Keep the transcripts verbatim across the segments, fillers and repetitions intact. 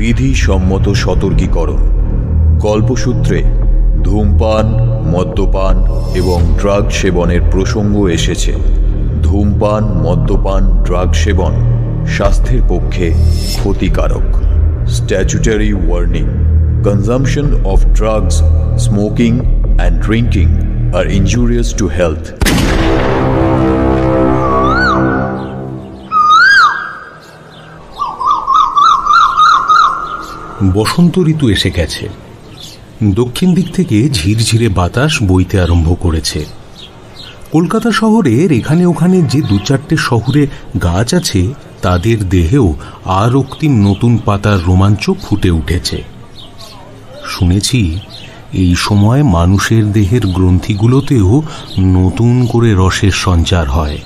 বিধিসম্মত সতর্কীকরণ। কল্পসূত্রে ধূমপান, মদ্যপান এবং ড্রাগ সেবনের প্রসঙ্গ এসেছে। ধূমপান, মদ্যপান, ড্রাগ সেবন স্বাস্থ্যের পক্ষে ক্ষতিকারক। Statutory warning, consumption of drugs, smoking and drinking are injurious to health. বসন্ত ঋতু এসে গেছে। দক্ষিণ দিক থেকে ঝিরঝিরে বাতাস বইতে আরম্ভ করেছে। কলকাতা শহরের এখানে ওখানে যে দু চারটে শহুরে গাছ আছে তাদের দেহেও আর অক্তিম নতুন পাতার রোমাঞ্চ ফুটে উঠেছে। শুনেছি এই সময় মানুষের দেহের গ্রন্থিগুলোতেও নতুন করে রসের সঞ্চার হয়।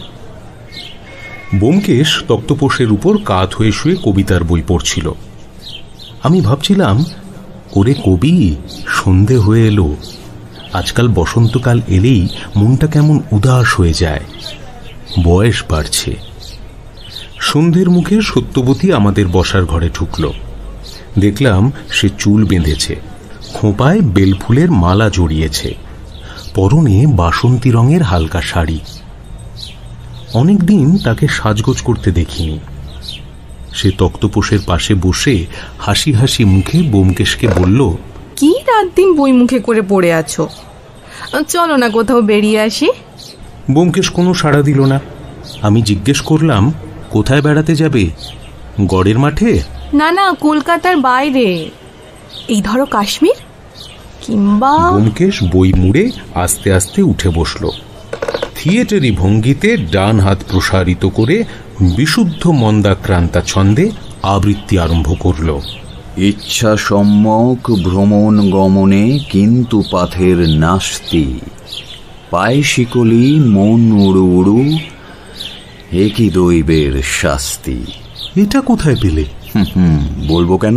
ব্যোমকেশ তক্তপোষের উপর কাত হয়ে শুয়ে কবিতার বই পড়ছিল। আমি ভাবছিলাম, ওরে কবি, সন্ধে হয়ে এলো। আজকাল বসন্তকাল এলেই মনটা কেমন উদাস হয়ে যায়, বয়স বাড়ছে। সন্ধের মুখে সত্যবতী আমাদের বসার ঘরে ঢুকল। দেখলাম সে চুল বেঁধেছে, খোঁপায় বেলফুলের মালা জড়িয়েছে, পরনে বাসন্তী রঙের হালকা শাড়ি। অনেকদিন তাকে সাজগোজ করতে দেখিনি। সে তক্তপোষের পাশে বসে হাসি হাসি মুখে ব্যোমকেশকে বলল, কি রাত দিন বই মুখে করে পড়ে আছো, চলো না কোথাও বেরিয়ে আসি। ব্যোমকেশ কোনো সাড়া দিল না। আমি জিজ্ঞেস করলাম, কোথায় বেড়াতে যাবে? গড়ের মাঠে? না না, কলকাতার বাইরে, এই ধরো কাশ্মীর কিংবা। ব্যোমকেশ বই মুড়ে আস্তে আস্তে উঠে বসল। থিয়েটারি ভঙ্গিতে ডান হাত প্রসারিত করে বিশুদ্ধ মন্দাক্রান্তা ছন্দে আবৃত্তি আরম্ভ করল। ইচ্ছা সম্যক ভ্রমণ গমনে কিন্তু পাথের নাস্তি, পায়ে শিকলি মন উড়ু উড়ু, একই দৈবের শাস্তি। এটা কোথায় পেলে? হুম, বলবো কেন?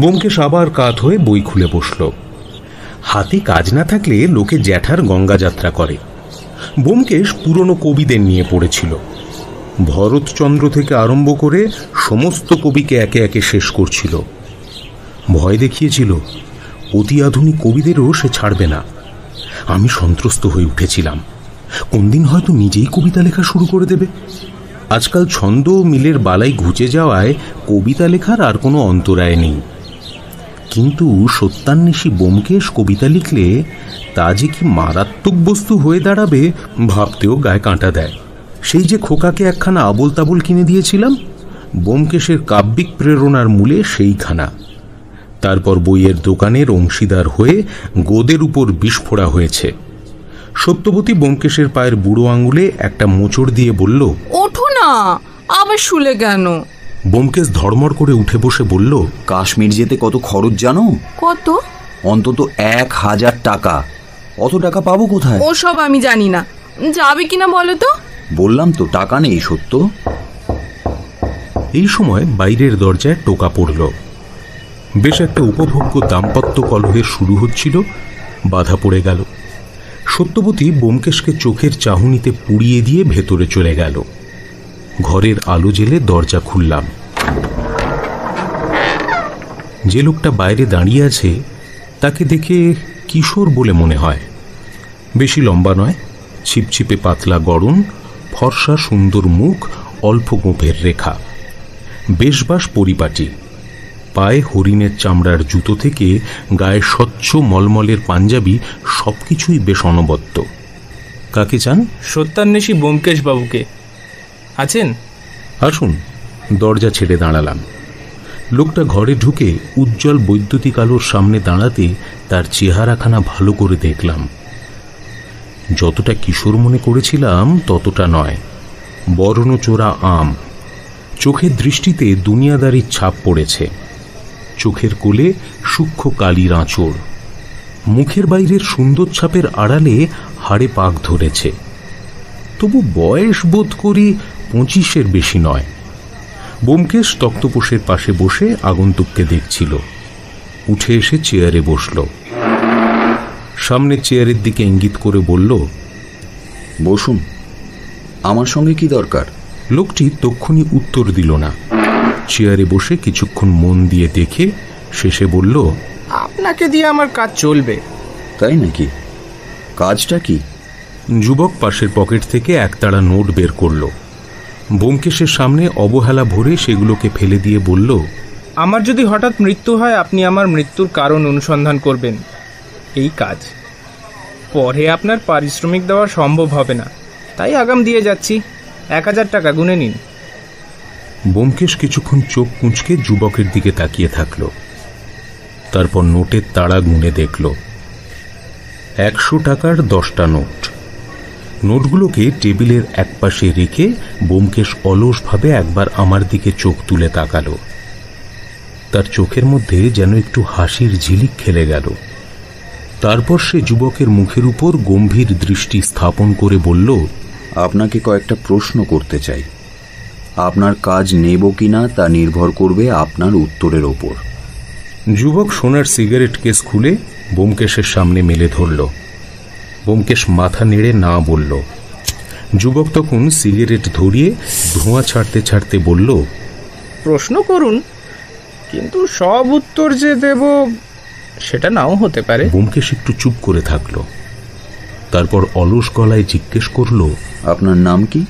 ব্যোমকেশ আবার কাত হয়ে বই খুলে বসল। হাতে কাজ না থাকলে লোকে জ্যাঠার গঙ্গাযাত্রা করে। ব্যোমকেশ পুরনো কবিদের নিয়ে পড়েছিল। ভরতচন্দ্র থেকে আরম্ভ করে সমস্ত কবিকে একে একে শেষ করছিল। ভয় দেখিয়েছিল, অতি আধুনিক কবিদেরও সে ছাড়বে না। আমি সন্ত্রস্ত হয়ে উঠেছিলাম, কোন দিন হয়তো নিজেই কবিতা লেখা শুরু করে দেবে। আজকাল ছন্দ মিলের বালাই ঘুচে যাওয়ায় কবিতা লেখার আর কোনো অন্তরায় নেই। কিন্তু সত্যান্বেষী ব্যোমকেশ কবিতা লিখলে তা যে কি মারাত্মক বস্তু হয়ে দাঁড়াবে ভাবতেও গায়ে কাঁটা দেয়। সেই যে খোকাকে একখানা আবোল তাবোল কিনে দিয়েছিলাম, ব্যোমকেশের কাব্যিক প্রেরণার মূলে সেইখানা। তারপর বইয়ের দোকানের অংশীদার হয়ে গোদের উপর বিস্ফোরা হয়েছে। সত্যবতী ব্যোমকেশের পায়ের বুড়ো আঙুলে একটা মোচড় দিয়ে বলল, ওঠো না, আবার শুলে কেন? ব্যোমকেশ ধড়মড় করে উঠে বসে বলল, কাশ্মীর যেতে কত খরচ জানো? কত? অন্তত এক হাজার টাকা। অত টাকা পাবো কোথায়? ওসব আমি জানি না, যাবে কিনা বলো তো? বললাম তো টাকা নেই। সত্য এই সময় বাইরের দরজায় টোকা পড়ল। বেশ একটা উপভোগ্য দাম্পত্য কলহের শুরু হচ্ছিল, বাধা পড়ে গেল। সত্যবতী ব্যোমকেশকে চোখের চাহনিতে পুড়িয়ে দিয়ে ভেতরে চলে গেল। ঘরের আলো জেলে দরজা খুললাম। যে লোকটা বাইরে দাঁড়িয়ে আছে তাকে দেখে কিশোর বলে মনে হয়। বেশি লম্বা নয়, ছিপছিপে পাতলা গড়ন, ফর্সা সুন্দর মুখ, অল্প গোঁফের রেখা, বেশবাস পরিপাটি। পায়ে হরিণের চামড়ার জুতো থেকে গায়ে স্বচ্ছ মলমলের পাঞ্জাবি, সবকিছুই বেশ অনবদ্য। কাকে চান? সত্যান্বেষী ব্যোমকেশ বাবুকে। আছেন? আসুন। দরজা ছেড়ে দাঁড়ালাম। লোকটা ঘরে ঢুকে উজ্জ্বল বৈদ্যুতিক আলোর সামনে দাঁড়াতে তার চেহারাখানা ভালো করে দেখলাম। যতটা কিশোর মনে করেছিলাম ততটা নয়, বর্ণচোরা আম। চোখের দৃষ্টিতে দুনিয়াদারির ছাপ পড়েছে। চোখের কোলে সূক্ষ্ম কালির আঁচড়, মুখের বাইরের সুন্দর ছাপের আড়ালে হাড়ে পাক ধরেছে। তবু বয়স বোধ করি পঁচিশের বেশি নয়। ব্যোমকেশ তক্তপোষের পাশে বসে আগন্তুককে দেখছিল। উঠে এসে চেয়ারে বসল। সামনে চেয়ারের দিকে ইঙ্গিত করে বলল, বসুন, আমার সঙ্গে কি দরকার? লোকটি তক্ষুনি উত্তর দিল না, চেয়ারে বসে কিছুক্ষণ মন দিয়ে দেখে শেষে বলল, আপনাকে দিয়ে আমার কাজ চলবে। তাই নাকি? কাজটা কি? যুবক পাশের পকেট থেকে একতাড়া নোট বের করল। ব্যোমকেশের সামনে অবহেলা ভরে সেগুলোকে ফেলে দিয়ে বলল, আমার যদি হঠাৎ মৃত্যু হয় আপনি আমার মৃত্যুর কারণ অনুসন্ধান করবেন, এই কাজ। পরে আপনার পারিশ্রমিক দেওয়া সম্ভব হবে না, তাই আগাম দিয়ে যাচ্ছি, এক হাজার টাকা গুনে নিন। ব্যোমকেশ কিছুক্ষণ চোখ কুঁচকে যুবকের দিকে তাকিয়ে থাকল, তারপর নোটের তাড়া গুনে দেখল একশো টাকার দশটা নোট। নোটগুলোকে টেবিলের একপাশে রেখে ব্যোমকেশ অলসভাবে একবার আমার দিকে চোখ তুলে তাকাল। তার চোখের মধ্যে যেন একটু হাসির ঝিলিক খেলে গেল। তারপর সে যুবকের মুখের উপর গম্ভীর দৃষ্টি স্থাপন করে বলল, আপনাকে কয়েকটা প্রশ্ন করতে চাই, আপনার কাজ নেব কিনা তা নির্ভর করবে আপনার উত্তরের ওপর। যুবক সোনার সিগারেট কেস খুলে ব্যোমকেশের সামনে মেলে ধরল। ব্যোমকেশ মাথা নেড়ে না বলল। যুবক তখন সিগারেট ধরিয়ে ধোঁয়া ছাড়তে ছাড়তে বলল, প্রশ্ন করুন, কিন্তু সব উত্তর যে দেব সেটা নাও হতে পারে। ব্যোমকেশ একটু চুপ করে থাকল, তারপর অলস গলায় জিজ্ঞেস করল, আপনার নাম কি?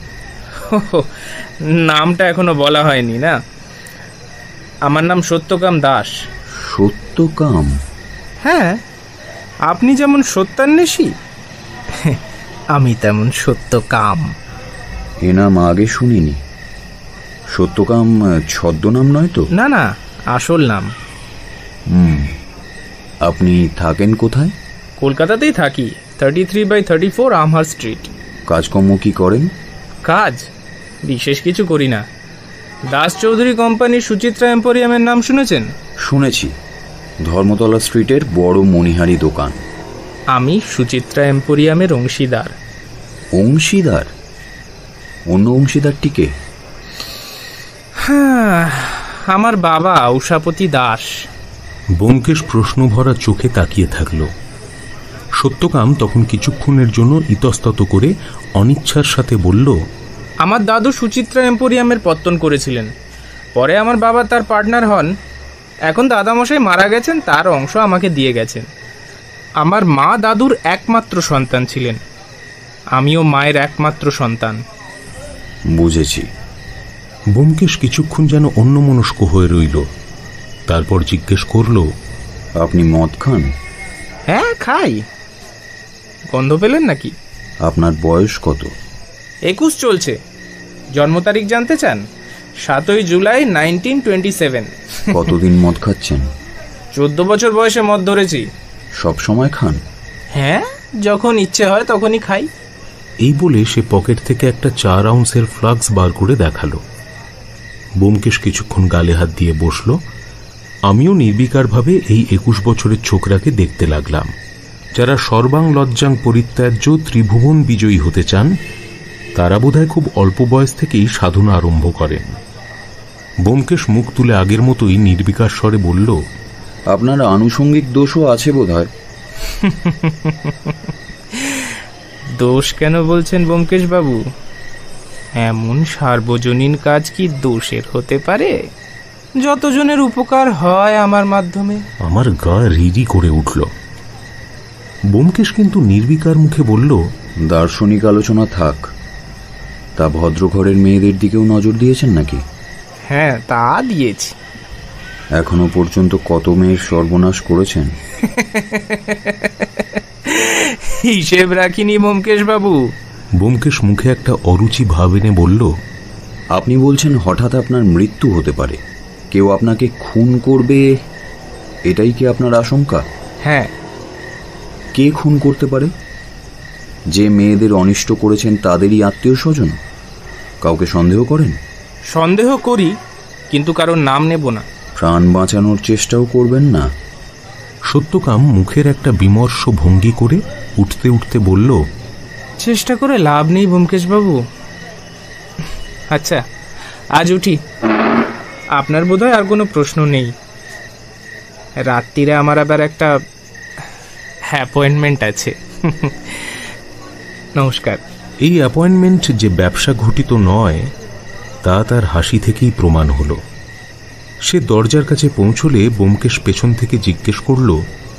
নামটা এখনো বলা হয়নি। না, আমার নাম সত্যকাম দাস। সত্যকাম? হ্যাঁ, আপনি যেমন সত্যান্বেষী আমি তেমন সত্যকাম। এ নাম আগে শুনিনি। সত্যকাম ছদ্মনাম নয় তো? না না, আসল নাম। হুম, আপনি থাকেন কোথায়? কলকাতাতেই থাকি, thirty three by thirty four Amherst street. কাজকর্ম কি করেন? কাজ বিশেষ কিছু করি না। দাস চৌধুরী কোম্পানির সুচিত্রা এম্পোরিয়ামের নাম শুনেছেন? শুনেছি, ধর্মতলা স্ট্রিটের বড় মণিহারি দোকান। আমি সুচিত্রা এম্পোরিয়ামের অংশীদার। অংশীদার? অন্য অংশীদারটিকে? হ্যাঁ, আমার বাবা উষাপতি দাস। ব্যোমকেশ প্রশ্ন ভরা চোখে তাকিয়ে থাকল। সত্যকাম তখন কিছুক্ষণের জন্য ইতস্তত করে অনিচ্ছার সাথে বলল, আমার দাদু সুচিত্রা এম্পোরিয়ামের পত্তন করেছিলেন, পরে আমার বাবা তার পার্টনার হন। এখন দাদামশাই মারা গেছেন, তার অংশ আমাকে দিয়ে গেছেন। আমার মা দাদুর একমাত্র সন্তান ছিলেন, আমিও মায়ের একমাত্র সন্তান। বুঝেছি। ব্যোমকেশ কিছুক্ষণ যেন অন্যমনস্ক হয়ে রইল, তারপর জিজ্ঞেস করল, আপনি মদ খান? হ্যাঁ, খাই। গন্ধ পেলেন নাকি? আপনার বয়স কত? একুশ চলছে। জন্ম তারিখ জানতে চান? সাতই জুলাই নাইনটিন টোয়েন্টি সেভেন। কতদিন মদ খাচ্ছেন? চোদ্দ বছর বয়সে মদ ধরেছি। সব সময় খান? হ্যাঁ, যখন ইচ্ছে হয় তখনই খাই। এই বলে সে পকেট থেকে একটা চার আউন্সের ফ্লাক্স বার করে দেখালো। ব্যোমকেশ কিছুক্ষণ গালে হাত দিয়ে বসল। আমিও নির্বিকারভাবে এই একুশ বছরের ছোকরাকে দেখতে লাগলাম, যারা সর্বাং লজ্জাং পরিত্যাজ্য ত্রিভুবন বিজয়ী হতে চান তারা বোধহয় খুব অল্প বয়স থেকেই সাধনা আরম্ভ করেন। ব্যোমকেশ মুখ তুলে আগের মতোই নির্বিকার স্বরে বলল, আপনার আনুষঙ্গিক দোষও আছে বোধহয়। দোষ কেন বলছেন ব্যোমকেশ বাবু? এমন সার্বজনীন কাজ কি দোষের হতে পারে? যতজনের উপকার হয় আমার মাধ্যমে। আমার গা রিরি করে উঠল। ব্যোমকেশ কিন্তু নির্বিকার মুখে বলল, দার্শনিক আলোচনা থাক, তা ভদ্রঘরের মেয়েদের দিকেও নজর দিয়েছেন নাকি? হ্যাঁ, তা দিয়েছি। এখনো পর্যন্ত কত মেয়ের সর্বনাশ করেছেন? হিসেব রাখিনি ব্যোমকেশ বাবু। ব্যোমকেশ মুখে একটা অরুচি ভাব এনে বলল, আপনি বলছেন হঠাৎ আপনার মৃত্যু হতে পারে, কেউ আপনাকে খুন করবে, এটাই কি আপনার আশঙ্কা? হ্যাঁ। কে খুন করতে পারে? যে মেয়েদের অনিষ্ট করেছেন তাদেরই আত্মীয় স্বজন? কাউকে সন্দেহ করেন? সন্দেহ করি, কিন্তু কারোর নাম নেব না। প্রাণ বাঁচানোর চেষ্টাও করবেন না? সত্যকাম মুখের একটা বিমর্ষ ভঙ্গি করে উঠতে উঠতে বলল, চেষ্টা করে লাভ নেই ব্যোমকেশ বাবু। আচ্ছা, আজ উঠি। আপনার বোধহয় আর কোনো প্রশ্ন নেই? রাত্রিরে আমার আবার একটা অ্যাপয়েন্টমেন্ট আছে। নমস্কার। এই অ্যাপয়েন্টমেন্ট যে ব্যবসা ঘটিত নয় তা তার হাসি থেকেই প্রমাণ হলো। से दरजार काছে পৌঁছলে ব্যোমকেশ পেছন থেকে জিজ্ঞেস করল,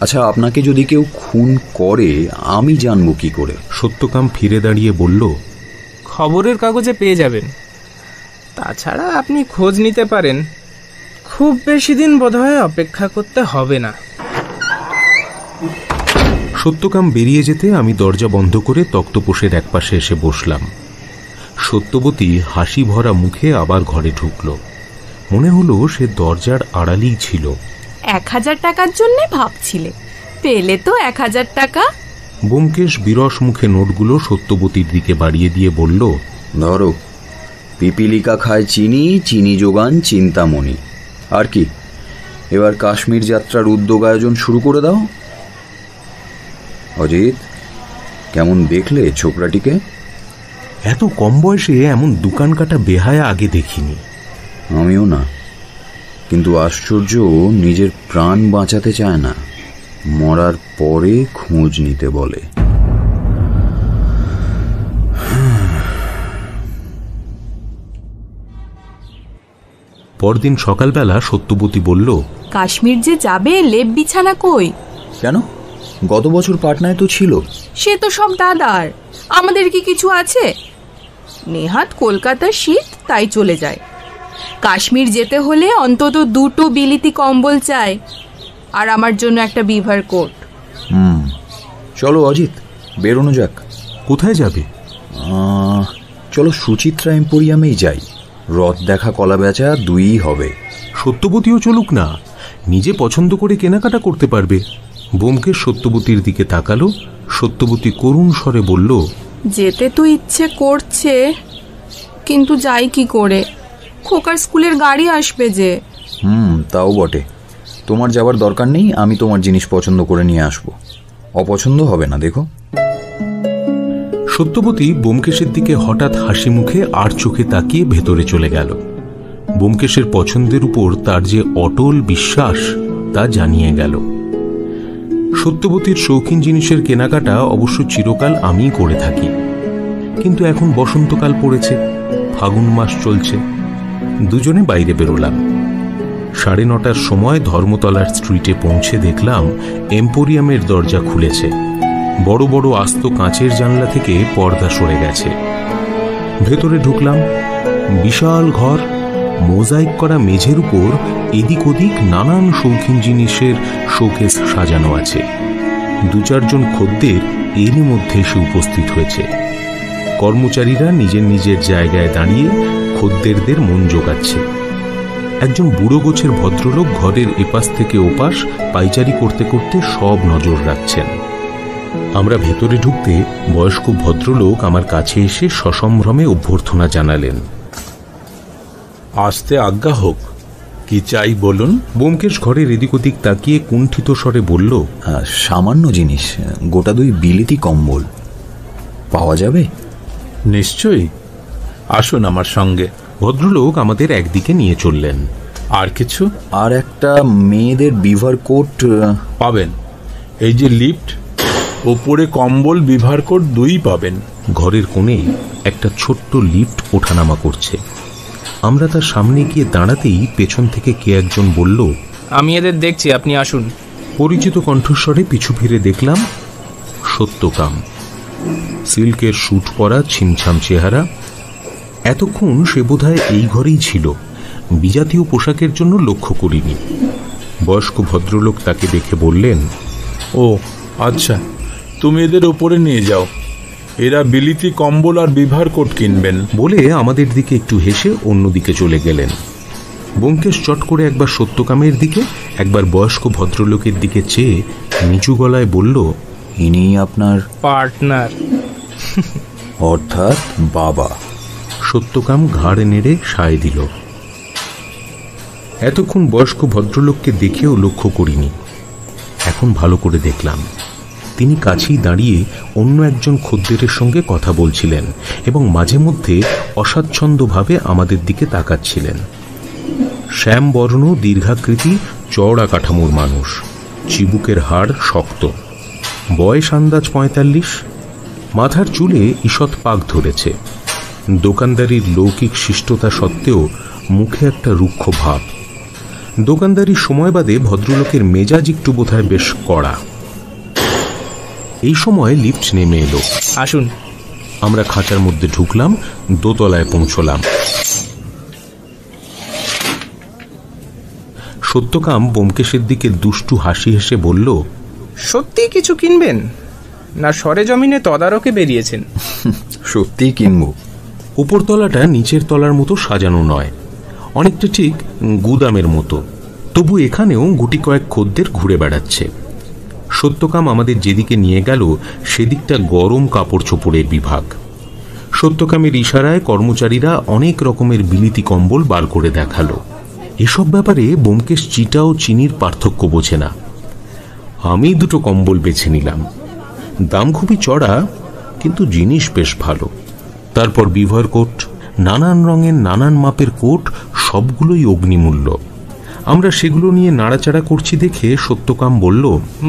আচ্ছা আপনাকে যদি কেউ খুন করে আমি জানব কি করে? সত্যকাম ফিরে দাঁড়িয়ে বলল, খবরের কাগজে পেয়ে যাবেন, তাছাড়া আপনি খোঁজ নিতে পারেন, খুব বেশি দিন বোধহয় অপেক্ষা করতে হবে না। সত্যকাম বেরিয়ে যেতে আমি দরজা বন্ধ করে তক্তপোষের একপাশে এসে বসলাম। সত্যবতী হাসি ভরা মুখে আবার ঘরে ঢুকল। মনে হলো সে দরজার আড়ালেই ছিল। এক হাজার টাকার জন্য ভাবছিলে, পেলে তো এক হাজার টাকা। ব্যোমকেশ বিরস মুখে নোটগুলো সত্যবতীর দিকে বাড়িয়ে দিয়ে বলল, ধরো, পিপিলিকা খায় চিনি, চিনি যোগান চিন্তামণি। আর কি, এবার কাশ্মীর যাত্রার উদ্যোগ আয়োজন শুরু করে দাও। অজিত, কেমন দেখলে ছোকরাটিকে? এত কম বয়সে এমন দোকান কাটা বেহায়া আগে দেখিনি। আমিও না, কিন্তু আশ্চর্য, নিজের প্রাণ বাঁচাতে চায় না, মরার পরে খোঁজ নিতে বলে। পরদিন সকালবেলা সত্যবতী বলল, কাশ্মীর যে যাবে, লেপ বিছানা কই? কেন, গত বছর পাটনায় তো ছিল। সে তো সব দাদার, আমাদের কি কিছু আছে? নেহাত কলকাতার শীত, তাই চলে যায়। কাশ্মীর যেতে হলে অন্তত দুটো বিলিতি কম্বল চাই, আর আমার জন্য একটা বিভার কোট। হুম, চলো অজিত, বেরোনো যাক। কোথায় যাবে? চলো সুচিত্রা এম্পোরিয়ামেই যাই, রথ দেখা কলা বেচা দুই হবে। সত্যবতীও চলুক না, নিজে পছন্দ করে কেনাকাটা করতে পারবে। ব্যোমকেশ সত্যবতীর দিকে তাকালো। সত্যবতী করুণ স্বরে বলল, যেতে তো ইচ্ছে করছে, কিন্তু যাই কি করে? খোকার স্কুলের গাড়ি আসবে যে। হুম, তাও বটে। তোমার যাবার দরকার নেই, আমি তোমার জিনিস পছন্দ করে নিয়ে আসবো, অপছন্দ হবে না। দেখো, সত্যবতী ব্যোমকেশের দিকে হঠাৎ হাসি মুখে আর চোখে তাকিয়ে ভেতরে চলে গেল। ব্যোমকেশের পছন্দের উপর তার যে অটল বিশ্বাস তা জানিয়ে গেল। সত্যবতীর শৌখিন জিনিসের কেনাকাটা অবশ্য চিরকাল আমিই করে থাকি, কিন্তু এখন বসন্তকাল পড়েছে, ফাগুন মাস চলছে। দুজনে বাইরে বেরোলাম। সাড়ে নটার সময় ধর্মতলার স্ট্রিটে পৌঁছে দেখলাম এম্পোরিয়ামের দরজা খুলেছে। বড় বড় আস্ত কাঁচের জানলা থেকে পর্দা সরে গেছে। ভেতরে ঢুকলাম। বিশাল ঘর, মোজাইক করা মেঝের উপর এদিক ওদিক নানান শৌখিন জিনিসের শোকেস সাজানো আছে। দু চারজন খদ্দের এর মধ্যে এসে উপস্থিত হয়েছে। কর্মচারীরা নিজের নিজের জায়গায় দাঁড়িয়ে খদ্দেরদের মন জোগাচ্ছে। একজন বুড়ো গোছের ভদ্রলোক ঘরের এপাশ থেকে ওপাশ পাইচারি করতে করতে সব নজর রাখছেন। আমরা ভেতরে ঢুকতে বয়স্ক ভদ্রলোক আমার কাছে এসে সসম্ভ্রমে অভ্যর্থনা জানালেন। আসতে আজ্ঞা হোক, কি চাই বলুন? ব্যোমকেশ ঘরের এদিক ওদিক তাকিয়ে কুণ্ঠিত স্বরে বলল, সামান্য জিনিস, গোটা দুই বিলিতি কম্বল। পাওয়া যাবে? নিশ্চয়ই, আসুন আমার সঙ্গে। ভদ্রলোক আমাদের একদিকে নিয়ে চললেন। আর কিছু? আর একটা মেয়েদের বিভার কোট পাবেন, এই যে লিফট, ওপরে কম্বল, বিভার কোট দুই পাবেন। ঘরের কোণে একটা ছোট্ট লিফট ওঠানামা করছে। আমরা তার সামনে গিয়ে দাঁড়াতেই পেছন থেকে কে একজন বলল, আমি এদের দেখছি, আপনি আসুন। পরিচিত কণ্ঠস্বরে পিছু ফিরে দেখলাম সত্যকাম। সিল্কের স্যুট পরা, ছিমছাম চেহারা। এতক্ষণ সে বোধহয় এই ঘরেই ছিল, বিজাতীয় পোশাকের জন্য লক্ষ্য করিনি। বয়স্ক ভদ্রলোক তাকে দেখে বললেন, ও আচ্ছা, তুমি এদের ওপরে নিয়ে যাও, এরা বিলিতি কম্বল আর বিভার কোট কিনবেন, বলে আমাদের দিকে একটু হেসে অন্যদিকে চলে গেলেন। ব্যোমকেশ চট করে একবার সত্যকামের দিকে, একবার বয়স্ক ভদ্রলোকের দিকে চেয়ে নিচু গলায় বলল, ইনি আপনার পার্টনার, অর্থাৎ বাবা? সত্যকাম ঘাড়ে নেড়ে সায় দিল। এতক্ষণ বয়স্ক ভদ্রলোককে দেখেও লক্ষ্য করিনি, এখন ভালো করে দেখলাম। তিনি কাছেই দাঁড়িয়ে অন্য একজন খদ্দেরের সঙ্গে কথা বলছিলেন এবং মাঝে মধ্যে অস্বাচ্ছন্দ্যভাবে আমাদের দিকে তাকাচ্ছিলেন। শ্যামবর্ণ, দীর্ঘাকৃতি, চওড়া কাঠামোর মানুষ, চিবুকের হাড় শক্ত, বয়স আন্দাজ পঁয়তাল্লিশ, মাথার চুলে ঈষৎ পাক ধরেছে। দোকানদারির লৌকিক শিষ্টতা সত্ত্বেও মুখে একটা রুক্ষ ভাব। দোকানদারি সময় বাদে ভদ্রলোকের মেজাজ একটু বোধহয় বেশ কড়া। এই সময় লিফট নেমে এলো। আসুন। আমরা খাঁচার মধ্যে ঢুকলাম, দোতলায় পৌঁছলাম। সত্যকাম ব্যোমকেশের দিকে দুষ্টু হাসি হেসে বলল, সত্যি কিছু কিনবেন না সরেজমিনে তদারকে বেরিয়েছেন? সত্যি কিনবো। উপরতলাটা নিচের তলার মতো সাজানো নয়, অনেকটা ঠিক গুদামের মতো, তবু এখানেও গুটি কয়েক খদ্দের ঘুরে বেড়াচ্ছে। সত্যকাম আমাদের যেদিকে নিয়ে গেল সেদিকটা গরম কাপড় চোপড়ের বিভাগ। সত্যকামের ইশারায় কর্মচারীরা অনেক রকমের বিলিতি কম্বল বার করে দেখালো। এসব ব্যাপারে ব্যোমকেশ চিটা ও চিনির পার্থক্য বোঝে না। আমি দুটো কম্বল বেছে নিলাম। দাম খুবই চড়া, কিন্তু জিনিস বেশ ভালো। তারপর বিভয়ের কোট, নানান রঙের নানান মাপের কোট, সবগুলোই অগ্নিমূল্য। আমরা সেগুলো নিয়ে নাড়াচাড়া করছি দেখে সত্যকাম বলল,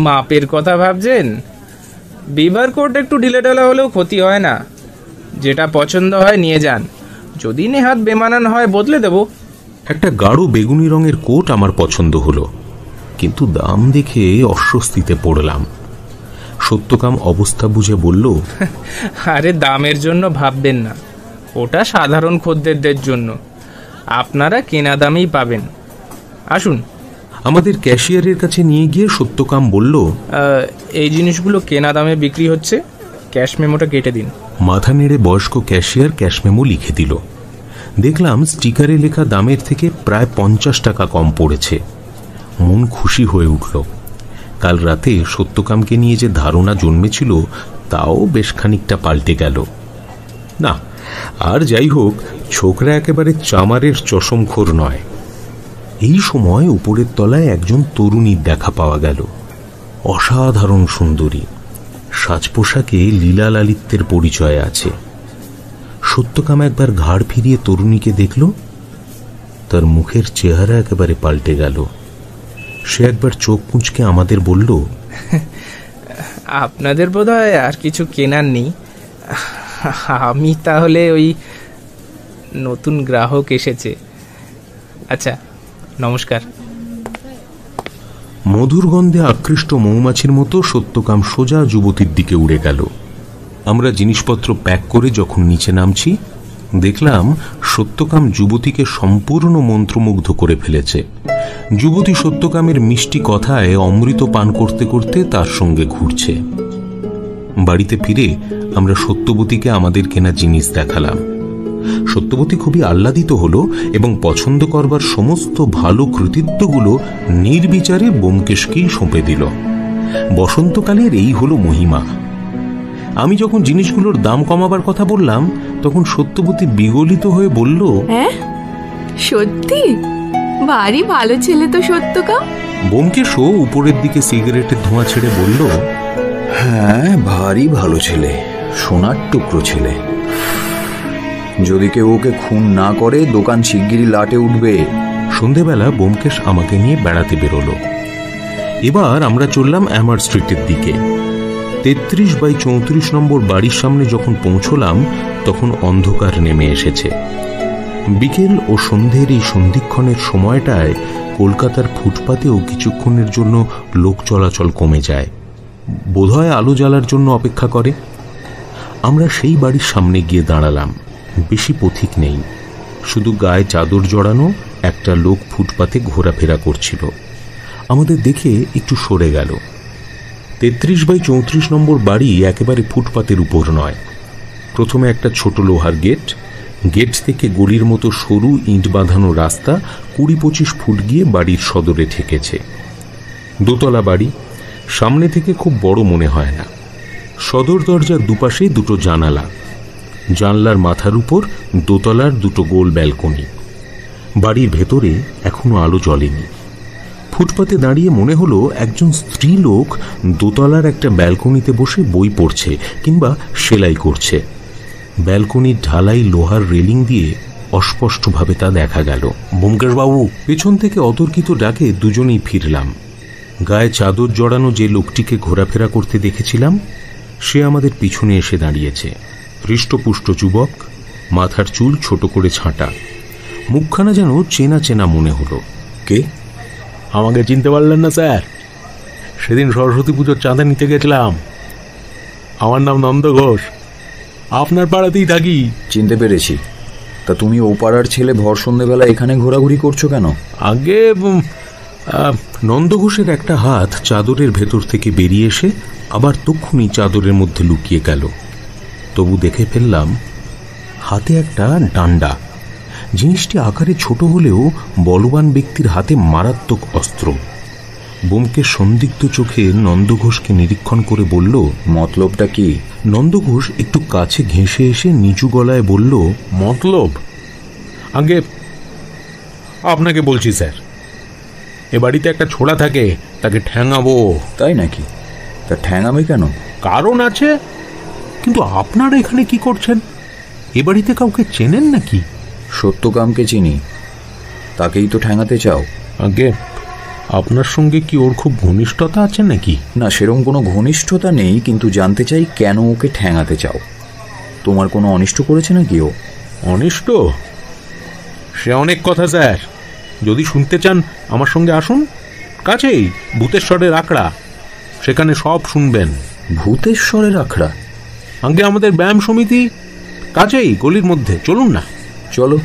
মাপের কথা ভাবছেন? বিভয়ের কোট একটু ঢিলেঢালা হলেও ক্ষতি হয় না, যেটা পছন্দ হয় নিয়ে যান, যদি নেহাত বেমানান হয় বদলে দেব। একটা গাঢ় বেগুনি রঙের কোট আমার পছন্দ হলো, কিন্তু দাম দেখে অস্বস্তিতে পড়লাম। সত্যকাম অবস্থা বুঝে বলল, আরে দামের জন্য ভাববেন না, ওটা সাধারণ খদ্দেরদের জন্য, আপনারা কেনা দামেই পাবেন, আসুন। আমাদের ক্যাশিয়ারের কাছে নিয়ে গিয়ে সত্যকাম বলল, এই জিনিসগুলো কেনা দামে বিক্রি হচ্ছে, ক্যাশ মেমোটা কেটে দিন। মাথা নেড়ে বয়স্ক ক্যাশিয়ার ক্যাশ মেমো লিখে দিল। দেখলাম স্টিকারে লেখা দামের থেকে প্রায় পঞ্চাশ টাকা কম পড়েছে। মন খুশি হয়ে উঠল। কাল রাতে সত্যকামকে নিয়ে যে ধারণা জন্মেছিল তাও বেশ খানিকটা পাল্টে গেল। না, আর যাই হোক, ছোকরা একেবারে চামারের চশমখোর নয়। এই সময় উপরের তলায় একজন তরুণীর দেখা পাওয়া গেল। অসাধারণ সুন্দরী, সাজপোশাকে লীলা লালিত্যের পরিচয় আছে। সত্যকাম একবার ঘাড় ফিরিয়ে তরুণীকে দেখল, তার মুখের চেহারা একেবারে পাল্টে গেল। সে একবার চোখ কুঁচকে আমাদের বলল, আপনাদের বোধহয় আর কিছু কেনার নেই, আমি তাহলে ওই নতুন গ্রাহক এসেছে, আচ্ছা নমস্কার। মধুর গন্ধে আকৃষ্ট মৌমাছির মতো সত্যকাম সোজা যুবতীর দিকে উড়ে গেল। আমরা জিনিসপত্র প্যাক করে যখন নিচে নামছি, দেখলাম সত্যকাম যুবতীকে সম্পূর্ণ মন্ত্রমুগ্ধ করে ফেলেছে। যুবতী সত্যকামের মিষ্টি কথায় অমৃত পান করতে করতে তার সঙ্গে ঘুরছে। বাড়িতে ফিরে আমরা সত্যবতীকে আমাদের কেনা জিনিস দেখালাম। সত্যবতী খুবই আহ্লাদিত হল এবং পছন্দ করবার সমস্ত ভালো কৃতিত্বগুলো নির্বিচারে ব্যোমকেশকেই সঁপে দিল। বসন্তকালের এই হলো মহিমা। আমি যখন জিনিসগুলোর দাম কমাবার কথা বললাম, তখন সত্যবতী বিগলিত হয়ে বলল, হ্যাঁ সত্যি ভারী ভালো ছেলে তো সত্যকাম। ব্যোমকেশও উপরের দিকে সিগারেটের ধোঁয়া ছেড়ে বলল, হ্যাঁ ভারী ভালো ছেলে, সোনার টুকরো ছেলে, যদি কেউ ওকে খুন না করে দোকান শিগগিরই লাটে উঠবে। সন্ধেবেলা ব্যোমকেশ আমাকে নিয়ে বেড়াতে বেরোলো। এবার আমরা চললাম অ্যামার স্ট্রিটের দিকে। তেত্রিশ বাই চৌত্রিশ নম্বর বাড়ির সামনে যখন পৌঁছলাম, তখন অন্ধকার নেমে এসেছে। বিকেল ও সন্ধ্যের এই সন্ধিক্ষণের সময়টায় কলকাতার ফুটপাতেও কিছুক্ষণের জন্য লোক চলাচল কমে যায়, বোধহয় আলো জ্বালার জন্য অপেক্ষা করে। আমরা সেই বাড়ির সামনে গিয়ে দাঁড়ালাম। বেশি পথিক নেই, শুধু গায়ে চাদর জড়ানো একটা লোক ফুটপাতে ঘোরাফেরা করছিল। আমাদের দেখে একটু সরে গেল। তেত্রিশ বাই চৌত্রিশ নম্বর বাড়ি একেবারে ফুটপাতের উপর নয়। প্রথমে একটা ছোট লোহার গেট, গেট থেকে গলির মতো সরু ইট বাঁধানো রাস্তা কুড়ি পঁচিশ ফুট গিয়ে বাড়ির সদরে ঠেকেছে। দোতলা বাড়ি, সামনে থেকে খুব বড় মনে হয় না। সদর দরজার দুপাশে দুটো জানালা, জানলার মাথার উপর দোতলার দুটো গোল ব্যালকনি। বাড়ির ভেতরে এখনো আলো জ্বলেনি। ফুটপাতে দাঁড়িয়ে মনে হলো একজন স্ত্রী লোক দোতলার একটা ব্যালকনিতে বসে বই পড়ছে কিংবা সেলাই করছে। ব্যালকনির ঢালাই লোহার রেলিং দিয়ে অস্পষ্টভাবে তা দেখা গেল। ব্যোমকেশবাবু! পেছন থেকে অতর্কিত ডাকে দুজনেই ফিরলাম। গায়ে চাদর জড়ানো যে লোকটিকে ঘোরাফেরা করতে দেখেছিলাম, সে আমাদের পিছনে এসে দাঁড়িয়েছে। হৃষ্টপুষ্ট যুবক, মাথার চুল ছোট করে ছাঁটা, মুখখানা যেন চেনা চেনা মনে হলো। কে? আমাকে চিনতে পারলেন না স্যার? সেদিন সরস্বতী পুজোর চাঁদা নিতে গেছিলাম। আমার নাম নন্দ ঘোষ, আপনার পাড়াতেই থাকি। চিনতে পেরেছি। তা তুমি ও পাড়ার ছেলে ভর সন্ধ্যেবেলা এখানে ঘোরাঘুরি করছো কেন? আগে নন্দ ঘোষের একটা হাত চাদরের ভেতর থেকে বেরিয়ে এসে আবার তক্ষুনি চাদরের মধ্যে লুকিয়ে গেল। তবু দেখে ফেললাম হাতে একটা ডান্ডা। জিনিসটি আকারে ছোট হলেও বলবান ব্যক্তির হাতে মারাত্মক অস্ত্র। বোমকেশ সন্দিগ্ধ চোখে নন্দ ঘোষকে নিরীক্ষণ করে বলল, মতলবটা কি? নন্দ ঘোষ একটু কাছে ঘেঁষে এসে নিচু গলায় বলল, মতলব? আগে আপনাকে বলছি স্যার, এ বাড়িতে একটা ছোড়া থাকে, তাকে ঠ্যাঙাবো। তাই নাকি? তা ঠ্যাঙাবে কেন? কারণ আছে। কিন্তু আপনারা এখানে কি করছেন? এ বাড়িতে কাউকে চেনেন নাকি? সত্যকামকে চিনি, তাকেই তো ঠ্যাঙাতে চাও। আগে আপনার সঙ্গে কি ওর খুব ঘনিষ্ঠতা আছে নাকি? না, সেরকম কোনো ঘনিষ্ঠতা নেই, কিন্তু জানতে চাই কেন ওকে ঠ্যাঙাতে চাও? তোমার কোনো অনিষ্ট করেছে নাকি ও? অনিষ্ট? সে অনেক কথা স্যার। যদি শুনতে চান আমার সঙ্গে আসুন, কাছেই ভূতেশ্বরের আখড়া, সেখানে সব শুনবেন। ভূতেশ্বরের আখড়া? আগে আমাদের ব্যায়াম সমিতি কাছেই, গলির মধ্যে, চলুন না। চলো।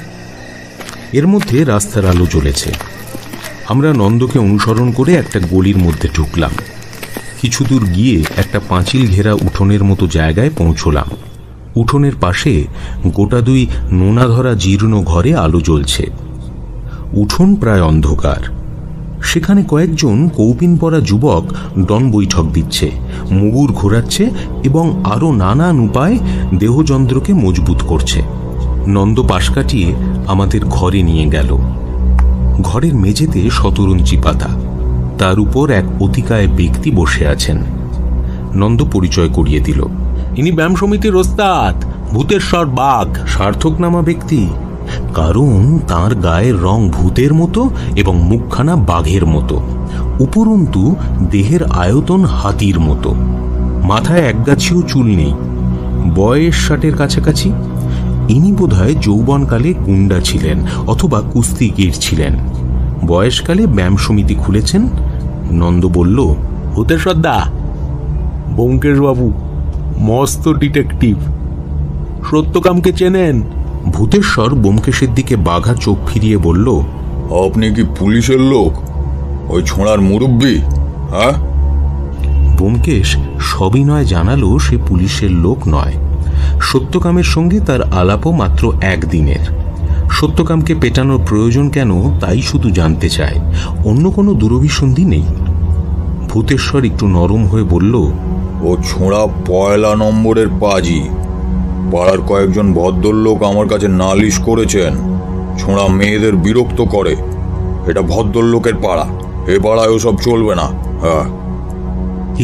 এর মধ্যে রাস্তার আলো জ্বলেছে। আমরা নন্দকে অনুসরণ করে একটা গলির মধ্যে ঢুকলাম। কিছু দূর গিয়ে একটা পাঁচিল ঘেরা উঠোনের মতো জায়গায় পৌঁছলাম। উঠোনের পাশে গোটা দুই নোনা ধরা জীর্ণ ঘরে আলো জ্বলছে। উঠোন প্রায় অন্ধকার। সেখানে কয়েকজন কৌপিন পরা যুবক ডন বৈঠক দিচ্ছে, মুগুর ঘোরাচ্ছে এবং আরও নানান উপায়ে দেহযন্ত্রকে মজবুত করছে। নন্দ পাশ কাটিয়ে আমাদের ঘরে নিয়ে গেল। ঘরের মেঝেতে শতরঞ্জি পাতা, তার উপর এক অতিকায় ব্যক্তি বসে আছেন। নন্দ পরিচয় করিয়ে দিল, ইনি ব্যায়াম সমিতির ওস্তাদ ভূতেশ্বর বাঘ, সার্থক নামা ব্যক্তি। কারণ তার গায়ের রং ভূতের মতো এবং মুখখানা বাঘের মতো, উপরন্তু দেহের আয়তন হাতির মতো। মাথায় একগাছিও চুল নেই, বয়স ষাটের কাছাকাছি। ইনি বোধহয় যৌবনকালে গুন্ডা ছিলেন অথবা কুস্তিগীর ছিলেন, বয়সকালে ব্যায়াম সমিতি খুলেছেন। নন্দ বলল, ভূতেশ্বর দা, ব্যোমকেশবাবু মস্ত ডিটেকটিভ, সত্যকামকে চেনেন? ভূতেশ্বর ব্যোমকেশের দিকে বাঘা চোখ ফিরিয়ে বলল, আপনি কি পুলিশের লোক, ওই ছোঁড়ার মুরব্বী? হ্যাঁ। ব্যোমকেশ সবিনয় জানালো সে পুলিশের লোক নয়। সত্যকামের সঙ্গে তার আলাপও মাত্র একদিনের। সত্যকামকে পেটানোর প্রয়োজন কেন তাই শুধু জানতে চায়, অন্য কোনো দুরভিসন্ধি নেই। ভূতেশ্বর একটু নরম হয়ে বলল, ও ছোঁড়া পয়লা নম্বরের পাজি। পাড়ার কয়েকজন ভদ্রলোক আমার কাছে নালিশ করেছেন, ছোঁড়া মেয়েদের বিরক্ত করে। এটা ভদ্রলোকের পাড়া, এ পাড়ায় ওসব চলবে না। হ্যাঁ।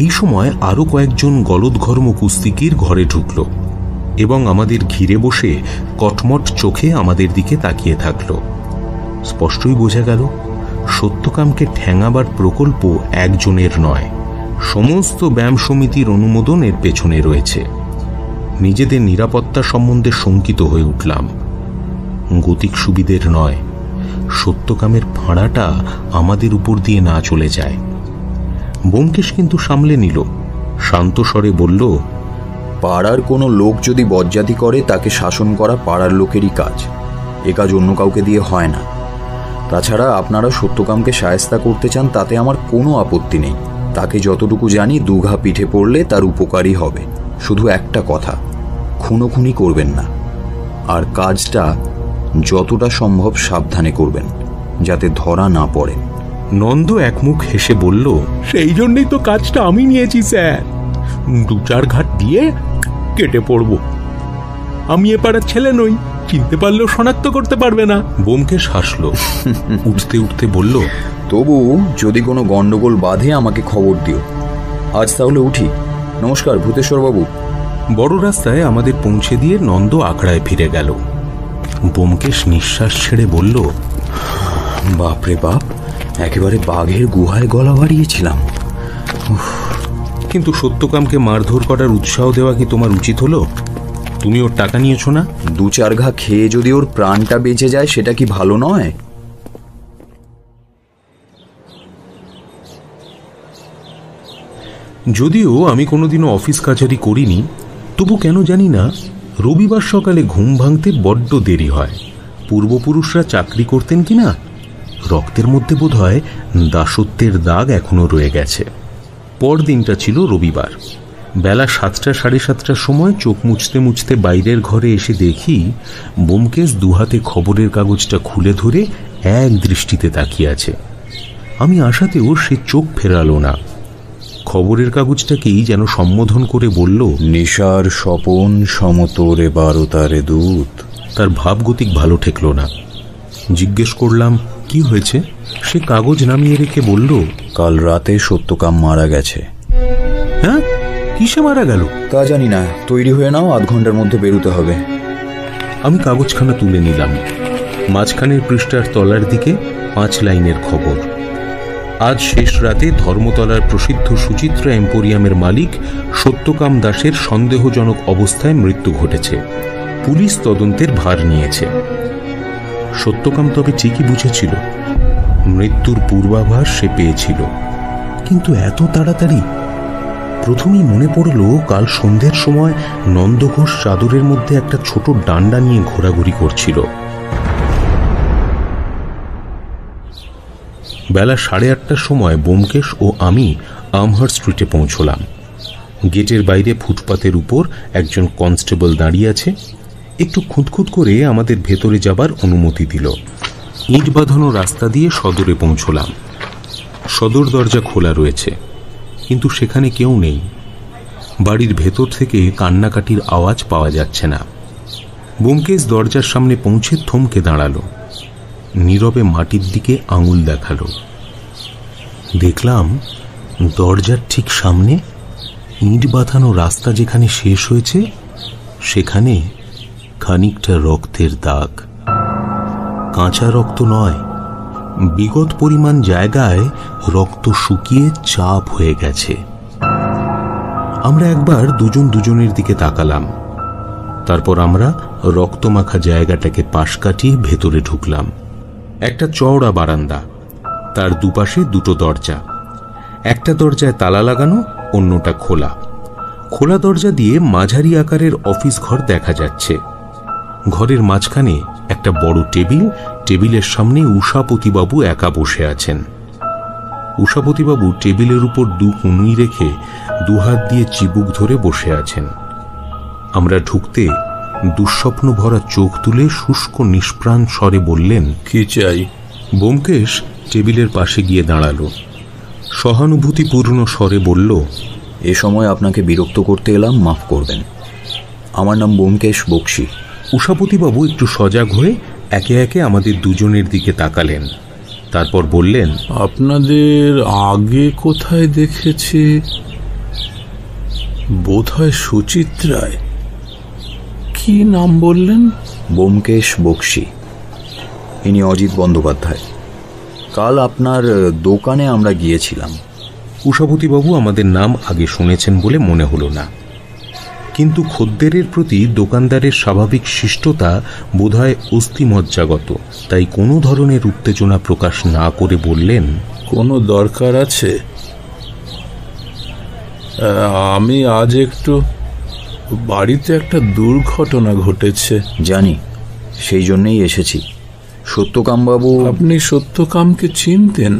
এই সময় আরও কয়েকজন গলদঘর্ম কুস্তিগীর ঘরে ঢুকল এবং আমাদের ঘিরে বসে কটমট চোখে আমাদের দিকে তাকিয়ে থাকল। স্পষ্টই বোঝা গেল সত্যকামকে ঠ্যাঙাবার প্রকল্প একজনের নয়, সমস্ত ব্যায়াম সমিতির অনুমোদন এর পেছনে রয়েছে। নিজেদের নিরাপত্তা সম্বন্ধে শঙ্কিত হয়ে উঠলাম। গতিক সুবিধের নয়, সত্যকামের ফাঁড়াটা আমাদের উপর দিয়ে না চলে যায়। ব্যোমকেশ কিন্তু সামলে নিল, শান্ত স্বরে বলল, পাড়ার কোনো লোক যদি বজ্জাতি করে তাকে শাসন করা পাড়ার লোকেরই কাজ, এ কাজ অন্য কাউকে দিয়ে হয় না। তাছাড়া আপনারা সত্যকামকে শায়েস্তা করতে চান, তাতে আমার কোনো আপত্তি নেই। তাকে যতটুকু জানি দুঘা পিঠে পড়লে তার উপকারই হবে। শুধু একটা কথা, খুনোখুনি করবেন না, আর কাজটা যতটা সম্ভব সাবধানে করবেন, যাতে ধরা না পড়ে। নন্দ একমুখ হেসে বলল, সেই জন্যই তো কাজটা আমি নিয়েছি স্যার, দু চার ঘাট দিয়ে কেটে পড়ব। আমি এ পাড়ার ছেলে নই, চিনতে পারলেও শনাক্ত করতে পারবে না। ব্যোমকেশ হাসল, উঠতে উঠতে বলল, তবু যদি কোনো গন্ডগোল বাঁধে আমাকে খবর দিও। আজ তাহলে উঠি। নমস্কার ভূতেশ্বরবাবু। বড় রাস্তায় আমাদের পৌঁছে দিয়ে নন্দ আখড়ায় ফিরে গেল। ব্যোমকেশ নিঃশ্বাস ছেড়ে বলল, বাপরে বাপ, একেবারে বাঘের গুহায় গলা বাড়িয়েছিলাম। কিন্তু সত্যকামকে মারধর করার উৎসাহ দেওয়া কি তোমার উচিত হলো? তুমি ওর টাকা নিয়েছো না? দু চার ঘা খেয়ে যদি ওর প্রাণটা বেঁচে যায় সেটা কি ভালো নয়? যদিও আমি কোনোদিনও অফিস কাচারি করিনি, তবু কেন জানি না রবিবার সকালে ঘুম ভাঙতে বড্ড দেরি হয়। পূর্বপুরুষরা চাকরি করতেন কি না, রক্তের মধ্যে বোধ হয় দাসত্বের দাগ এখনও রয়ে গেছে। পরদিনটা ছিল রবিবার। বেলা সাতটা সাড়ে সাতটার সময় চোখ মুছতে মুছতে বাইরের ঘরে এসে দেখি ব্যোমকেশ দুহাতে খবরের কাগজটা খুলে ধরে এক দৃষ্টিতে তাকিয়ে আছে। আমি আশাতেও সে চোখ ফেরালো না, খবরের কাগজটাকেই যেন সম্বোধন করে বলল, নেশার স্বপন সমতরে বারোতারে দূত। তার ভাবগতিক ভালো ঠেকল না। জিজ্ঞেস করলাম কি হয়েছে। সে কাগজ নামিয়ে রেখে বলল, কাল রাতে সত্যকাম মারা গেছে। হ্যাঁ, কিসে মারা গেল তা জানি না, তৈরি হয়ে নাও, আধ ঘন্টার মধ্যে বেরোতে হবে। আমি কাগজখানা তুলে নিলাম। মাঝখানের পৃষ্ঠার তলার দিকে পাঁচ লাইনের খবর, আজ শেষ রাতে ধর্মতলার প্রসিদ্ধ সুচিত্রা এম্পোরিয়ামের মালিক সত্যকাম দাসের সন্দেহজনক অবস্থায় মৃত্যু ঘটেছে, পুলিশ তদন্তের ভার নিয়েছে। সত্যকাম তবে ঠিকই বুঝেছিল, মৃত্যুর পূর্বাভাস সে পেয়েছিল, কিন্তু এত তাড়াতাড়ি। প্রথমেই মনে পড়ল কাল সন্ধ্যের সময় নন্দ ঘোষ চাদরের মধ্যে একটা ছোট ডান্ডা নিয়ে ঘোরাঘুরি করছিল। বেলা সাড়ে আটটার সময় ব্যোমকেশ ও আমি আমহার স্ট্রিটে পৌঁছলাম। গেটের বাইরে ফুটপাতের উপর একজন কনস্টেবল দাঁড়িয়ে আছে, একটু খুঁতখুঁত করে আমাদের ভেতরে যাবার অনুমতি দিল। ইট বাঁধানো রাস্তা দিয়ে সদরে পৌঁছলাম। সদর দরজা খোলা রয়েছে, কিন্তু সেখানে কেউ নেই। বাড়ির ভেতর থেকে কান্নাকাটির আওয়াজ পাওয়া যাচ্ছে না। ব্যোমকেশ দরজার সামনে পৌঁছে থমকে দাঁড়ালো, নীরবে মাটির দিকে আঙুল দেখালো। দেখলাম দরজার ঠিক সামনে ইট বাঁধানো রাস্তা যেখানে শেষ হয়েছে, সেখানে খানিকটা রক্তের দাগ। কাঁচা রক্ত নয়, বিগত পরিমাণ জায়গায় রক্ত শুকিয়ে চাপ হয়ে গেছে। আমরা একবার দুজন দুজনের দিকে তাকালাম, তারপর আমরা রক্তমাখা জায়গাটাকে পাশ কাটিয়ে ভেতরে ঢুকলাম। একটা চওড়া বারান্দা, তার দুপাশে দুটো দরজা, একটা দরজায় তালা লাগানো, অন্যটা খোলা। খোলা দরজা দিয়ে মাঝারি আকারের অফিস ঘর দেখা যাচ্ছে। ঘরের মাঝখানে একটা বড় টেবিল, টেবিলের সামনে উষাপতিবাবু একা বসে আছেন। উষাপতিবাবু টেবিলের উপর দু কনুই রেখে দুহাত দিয়ে চিবুক ধরে বসে আছেন। আমরা ঢুকতে দুঃস্বপ্ন ভরা চোখ তুলে শুষ্ক নিষ্প্রাণ স্বরে বললেন, কি চাই? ব্যোমকেশ টেবিলের পাশে গিয়ে দাঁড়ালো, সহানুভূতিপূর্ণ স্বরে বলল, এ সময় আপনাকে বিরক্ত করতে এলাম, মাফ করবেন। আমার নাম ব্যোমকেশ বক্সি। উষাপতিবাবু একটু সজাগ হয়ে একে একে আমাদের দুজনের দিকে তাকালেন, তারপর বললেন, আপনাদের আগে কোথায় দেখেছি? বোধহয় সুচিত্রায়। কি নাম বললেন? ব্যোমকেশ বক্সি। ইনি অজিত বন্দ্যোপাধ্যায়। কাল আপনার দোকানে আমরা গিয়েছিলাম। উষাপতিবাবু আমাদের নাম আগে শুনেছেন বলে মনে হলো না, কিন্তু খদ্দেরের প্রতি দোকানদারের স্বাভাবিক শিষ্টতা বোধহয় অস্থিমজ্জাগত, তাই কোনো ধরনের উত্তেজনা প্রকাশ না করে বললেন, কোনো দরকার আছে? আমি আজ একটু বাড়িতে একটা দুর্ঘটনা ঘটেছে। জানি, সেই জন্যই এসেছি। সত্যকামবাবু। আপনি সত্যকামকে চিনতেন?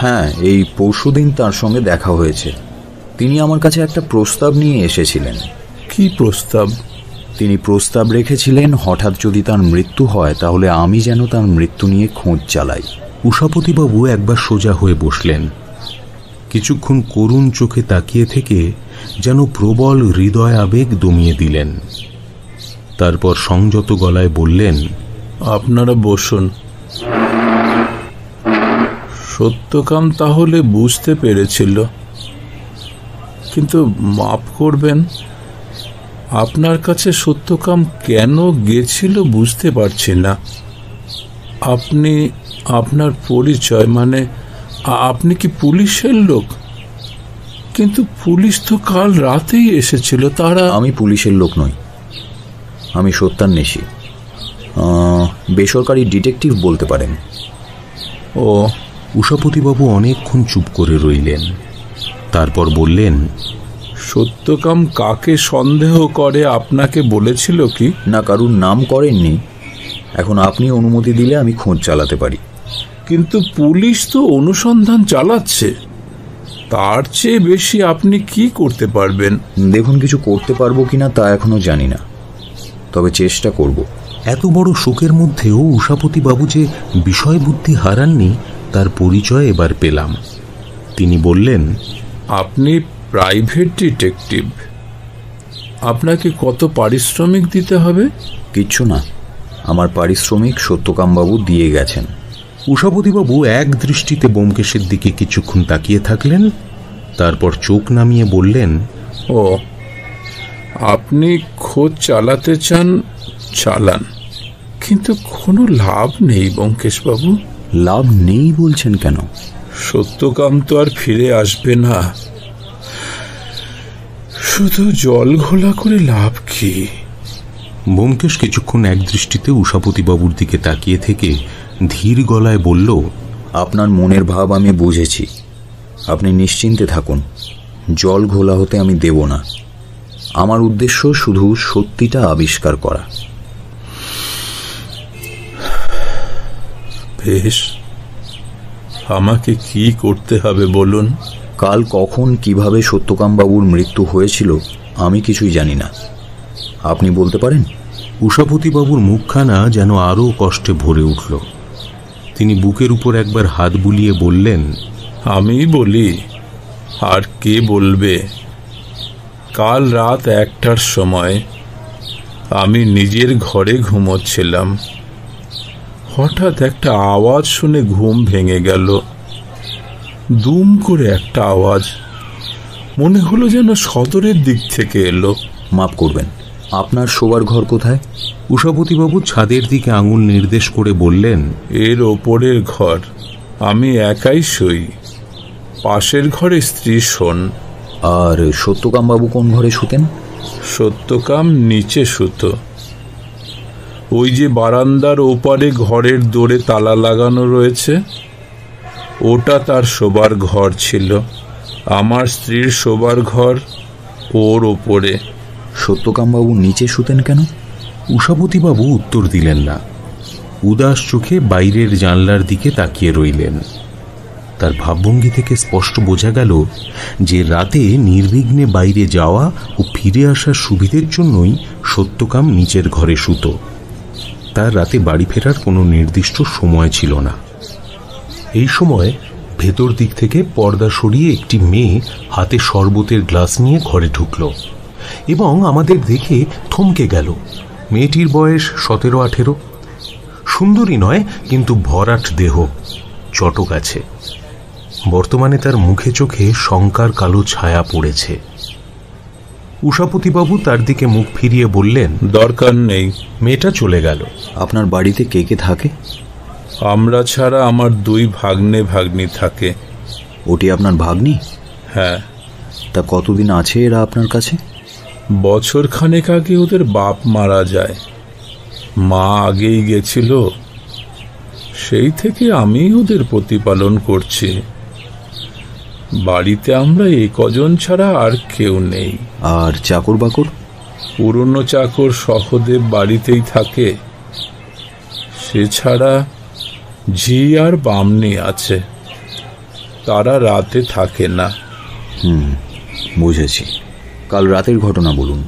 হ্যাঁ, এই পরশুদিন তার সঙ্গে দেখা হয়েছে। তিনি আমার কাছে একটা প্রস্তাব নিয়ে এসেছিলেন। কি প্রস্তাব? তিনি প্রস্তাব রেখেছিলেন, হঠাৎ যদি তার মৃত্যু হয় তাহলে আমি যেন তার মৃত্যু নিয়ে খোঁজ চালাই। উষাপতিবাবু একবার সোজা হয়ে বসলেন, কিছুক্ষণ করুণ চোখে তাকিয়ে থেকে যেন প্রবল হৃদয় আবেগ দমিয়ে দিলেন। তারপর সংযত গলায় বললেন, আপনারা বসুন। সত্যকাম তাহলে বুঝতে পেরেছিল, কিন্তু মাফ করবেন, আপনার কাছে সত্যকাম কেন গেছিল বুঝতে পারছি না। আপনি আপনার পরিচয়, মানে আপনি কি পুলিশের লোক? কিন্তু পুলিশ তো কাল রাতেই এসেছিল। তারা। আমি পুলিশের লোক নই, আমি সত্যান্বেষী, বেসরকারি ডিটেকটিভ বলতে পারেন। ও। উষাপতিবাবু অনেকক্ষণ চুপ করে রইলেন। তারপর বললেন, সত্যকাম কাকে সন্দেহ করে আপনাকে বলেছিল কি? না, কারুর নাম করেননি। এখন আপনি অনুমতি দিলে আমি খোঁজ চালাতে পারি। কিন্তু পুলিশ তো অনুসন্ধান চালাচ্ছে, তার চেয়ে বেশি আপনি কি করতে পারবেন? দেখুন, কিছু করতে পারবো কিনা তা এখনো জানি না, তবে চেষ্টা করব। এত বড় শোকের মধ্যেও উষাপতি বাবু যে বিষয় বুদ্ধি হারাননি তার পরিচয় এবার পেলাম। তিনি বললেন, আপনি প্রাইভেট ডিটেকটিভ, আপনাকে কত পারিশ্রমিক দিতে হবে? কিচ্ছু না, আমার পারিশ্রমিক সত্যকামবাবু দিয়ে গেছেন। উষাপতিবাবু এক দৃষ্টিতে ব্যোমকেশের দিকে কিছুক্ষণ তাকিয়ে থাকলেন, তারপর চোখ নামিয়ে বললেন, ও আপনি খোঁজ চালাতে চান, চালান, কিন্তু কোনো লাভ নেই ব্যোমকেশবাবু। লাভ নেই বলছেন কেন? সত্যকাম তো আর ফিরে আসবে না, শুধু জল ঘোলা করে লাভ কি? ব্যোমকেশ কিছুক্ষণ এক দৃষ্টিতে উষাপতিবাবুর দিকে তাকিয়ে থেকে ধীর গলায় বলল, আপনার মনের ভাব আমি বুঝেছি, আপনি নিশ্চিন্তে থাকুন, জল ঘোলা হতে আমি দেব না। আমার উদ্দেশ্য শুধু সত্যিটা আবিষ্কার করা। বেশ, আমাকে কি করতে হবে বলুন? কাল কখন কিভাবে সত্যকামবাবুর মৃত্যু হয়েছিল আমি কিছুই জানি না, আপনি বলতে পারেন? উষাপতিবাবুর মুখখানা যেন আরও কষ্টে ভরে উঠল। তিনি বুকের উপর একবার হাত বুলিয়ে বললেন, আমি বলি, আর কে বলবে? কাল রাত একটার সময় আমি নিজের ঘরে ঘুমোচ্ছিলাম, হঠাৎ একটা আওয়াজ শুনে ঘুম ভেঙে গেল। দুম করে একটা আওয়াজ, মনে হলো যেন সদরের দিক থেকে এলো। মাপ করবেন, আপনার শোবার ঘর কোথায়? উষাপতিবাবু ছাদের দিকে আঙুল নির্দেশ করে বললেন, এর ওপরের ঘর, আমি একাই শুই, পাশের ঘরে স্ত্রী শোন। আর সত্যকামবাবু কোন ঘরে শুতেন? সত্যকাম নিচে শুতো, ওই যে বারান্দার ওপারে ঘরের দোরে তালা লাগানো রয়েছে, ওটা তার শোবার ঘর ছিল। আমার স্ত্রীর শোবার ঘর ওর ওপরে। সত্যকামবাবু নিচে শুতেন কেন? উষাপতিবাবু উত্তর দিলেন না, উদাস চোখে বাইরের জানলার দিকে তাকিয়ে রইলেন। তার ভাবভঙ্গি থেকে স্পষ্ট বোঝা গেল যে রাতে নির্বিঘ্নে বাইরে যাওয়া ও ফিরে আসার সুবিধের জন্যই সত্যকাম নিচের ঘরে শুত। তার রাতে বাড়ি ফেরার কোনো নির্দিষ্ট সময় ছিল না। এই সময় ভেতর দিক থেকে পর্দা সরিয়ে একটি মেয়ে হাতে শরবতের গ্লাস নিয়ে ঘরে ঢুকল এবং আমাদের দেখে থমকে গেল। মেয়েটির বয়স সতেরো আঠেরো, সুন্দরী নয় কিন্তু ভরাট দেহ, চটক আছে। বর্তমানে তার মুখে চোখে শঙ্কার কালো ছায়া পড়েছে। উষাপতিবাবু তার দিকে মুখ ফিরিয়ে বললেন, দরকার নেই। মেয়েটা চলে গেল। আপনার বাড়িতে কে কে থাকে? আমরা ছাড়া আমার দুই ভাগ্নে ভাগ্নি থাকে। ওটি আপনার ভাগ্নি? হ্যাঁ। তা কতদিন আছে এরা আপনার কাছে? বছর খানেক আগে ওদের বাপ মারা যায়, মা আগেই গেছিল, সেই থেকে আমি ওদের প্রতিপালন করছি। বাড়িতে আমরা এই কজন ছাড়া আর কেউ নেই। আর চাকর বাকর? পুরনো চাকর সহদেব বাড়িতেই থাকে, সে ছাড়া ঝি আর বামনি আছে, তারা রাতে থাকে না। হুম, বুঝেছি। কাল রাতের ঘটনা বলুন।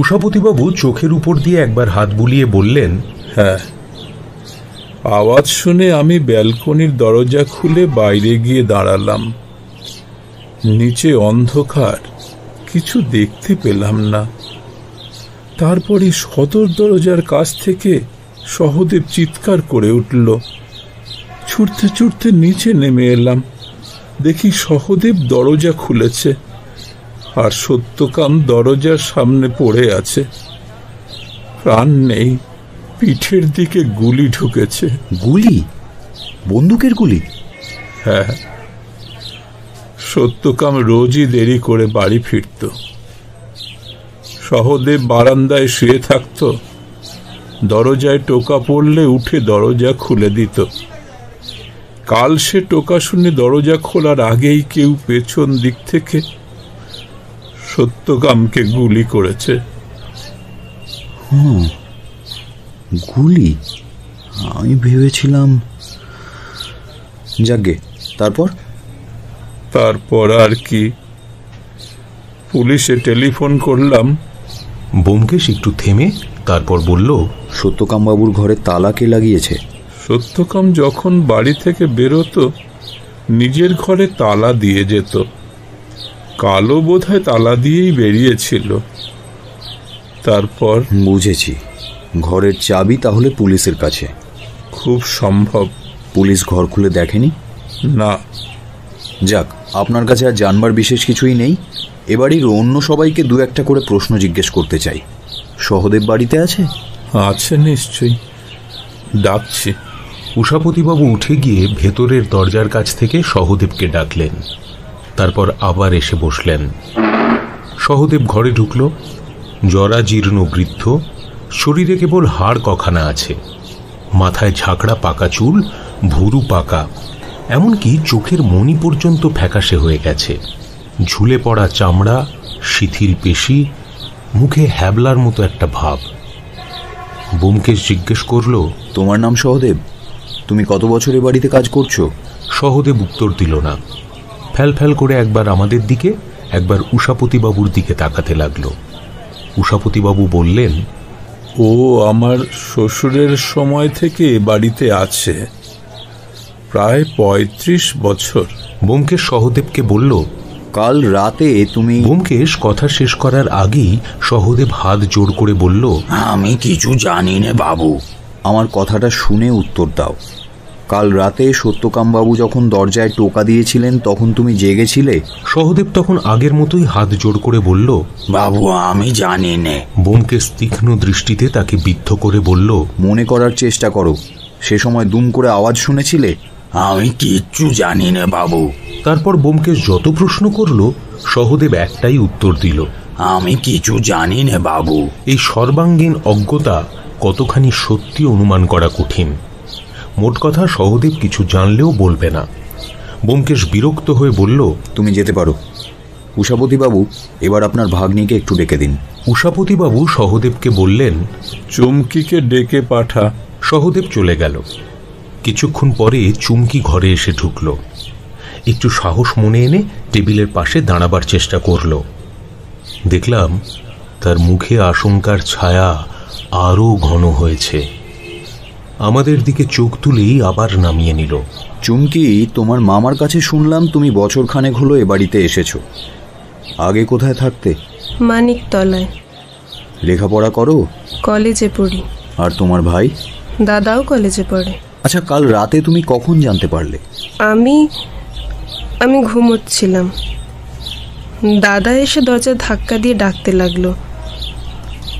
উষাপতিবাবু চোখের উপর দিয়ে একবার হাত বুলিয়ে বললেন, হ্যাঁ, আওয়াজ শুনে আমি ব্যালকনির দরজা খুলে বাইরে গিয়ে দাঁড়ালাম। নিচে অন্ধকার, কিছু দেখতে পেলাম না। তারপরে সদর দরজার কাছ থেকে সহদেব চিৎকার করে উঠল। ছুটতে ছুটতে নিচে নেমে এলাম, দেখি সহদেব দরজা খুলেছে আর সত্যকাম দরজার সামনে পড়ে আছে, প্রাণ নেই, পিঠের দিকে গুলি ঢুকেছে। গুলি? বন্দুকের গুলি? হ্যাঁ। সত্যকাম রোজই দেরি করে বাড়ি ফিরত, সহদেব বারান্দায় শুয়ে থাকত, দরজায় টোকা পড়লে উঠে দরজা খুলে দিত। কাল সে টোকা শুনে দরজা খোলার আগেই কেউ পেছন দিক থেকে সত্যকামকে গুলি করেছে। হুম, গুলি? আমি ভেবেছিলাম। যাগে, তারপর? তারপর আর কি, পুলিশে টেলিফোন করলাম। ব্যোমকেশ একটু থেমে তারপর বলল, সত্যকাম বাবুর ঘরে তালা কে লাগিয়েছে? সত্যকাম যখন বাড়ি থেকে বেরোতো নিজের ঘরে তালা দিয়ে যেত, কালো বোধহয় তালা দিয়েই বেরিয়েছিল। তারপর? বুঝেছি, ঘরের চাবি তাহলে পুলিশের কাছে। খুব সম্ভব। পুলিশ ঘর খুলে দেখেনি? না। যাক, আপনার কাছে আর জানবার বিশেষ কিছুই নেই। এবাড়ির অন্য সবাইকে দু একটা করে প্রশ্ন জিজ্ঞেস করতে চাই। সহদেব বাড়িতে আছে? আছে নিশ্চয়ই, ডাকছি। উষাপতিবাবু উঠে গিয়ে ভেতরের দরজার কাছ থেকে সহদেবকে ডাকলেন, তারপর আবার এসে বসলেন। সহদেব ঘরে ঢুকল। জরাজীর্ণ বৃদ্ধ, শরীরে কেবল হাড় কখানা আছে, মাথায় ঝাঁকড়া পাকা চুল, ভুরু পাকা, এমনকি চোখের মণি পর্যন্ত ফ্যাকাশে হয়ে গেছে। ঝুলে পড়া চামড়া, শিথিল পেশি, মুখে হ্যাবলার মতো একটা ভাব। ব্যোমকেশ জিজ্ঞেস করল, তোমার নাম সহদেব? তুমি কত বছর এ বাড়িতে কাজ করছো? সহদেব উত্তর দিল না, ফ্যাল ফ্যাল করে একবার আমাদের দিকে একবার উষাপতিবাবুর দিকে তাকাতে লাগল। উষাপতিবাবু বললেন, ও আমার শ্বশুরের সময় থেকে এ বাড়িতে আছে, প্রায় পঁয়ত্রিশ বছর। ব্যোমকেশ সহদেবকে বলল, কাল রাতে তুমি? ব্যোমকেশ কথা শেষ করার আগেই সহদেব হাত জোর করে বলল, আমি কিছু জানি না বাবু। আমার কথাটা শুনে উত্তর দাও। কাল রাতে সত্যকামবাবু যখন দরজায় টোকা দিয়েছিলেন তখন তুমি জেগেছিলে? সহদেব তখন আগের মতোই হাত জোর করে বলল, বাবু আমি জানি না। ব্যোমকেশ তীক্ষ্ণ দৃষ্টিতে তাকে বিদ্ধ করে বলল, মনে করার চেষ্টা করো, সে সময় দুম করে আওয়াজ শুনেছিলে? আমি কিচ্ছু জানি না বাবু। তারপর ব্যোমকেশ যত প্রশ্ন করল সহদেব একটাই উত্তর দিল, আমি কিছু জানি না বাবু। এই সর্বাঙ্গীন অজ্ঞতা কতখানি সত্যি অনুমান করা কঠিন। মোট কথা, সহদেব কিছু জানলেও বলবে না। ব্যোমকেশ বিরক্ত হয়ে বলল, তুমি যেতে পারো। উষাপতিবাবু, এবার আপনার ভাগ্নিকে একটু ডেকে দিন। উষাপতিবাবু সহদেবকে বললেন, চুমকিকে ডেকে পাঠা। সহদেব চলে গেল। কিছুক্ষণ পরে চুমকি ঘরে এসে ঢুকল। একটু সাহস মনে এনে টেবিলের পাশে দাঁড়াবার চেষ্টা করল। দেখলাম তার মুখে আশঙ্কার ছায়া আরও ঘন হয়েছে। আমাদের দিকে চোখ তুলেই আবার নামিয়ে নিল। চুমকি, তোমার মামার কাছে শুনলাম তুমি বছর খানেক হলো এ বাড়িতে এসেছো। আগে কোথায় থাকতে? মানিকতলায়। লেখাপড়া করো? কলেজে পড়ি। আর তোমার ভাই? দাদাও কলেজে পড়ে। আচ্ছা, কাল রাতে তুমি কখন জানতে পারলে? আমি আমি ঘুমোচ্ছিলাম, দাদা এসে দরজা ধাক্কা দিয়ে ডাকতে লাগলো,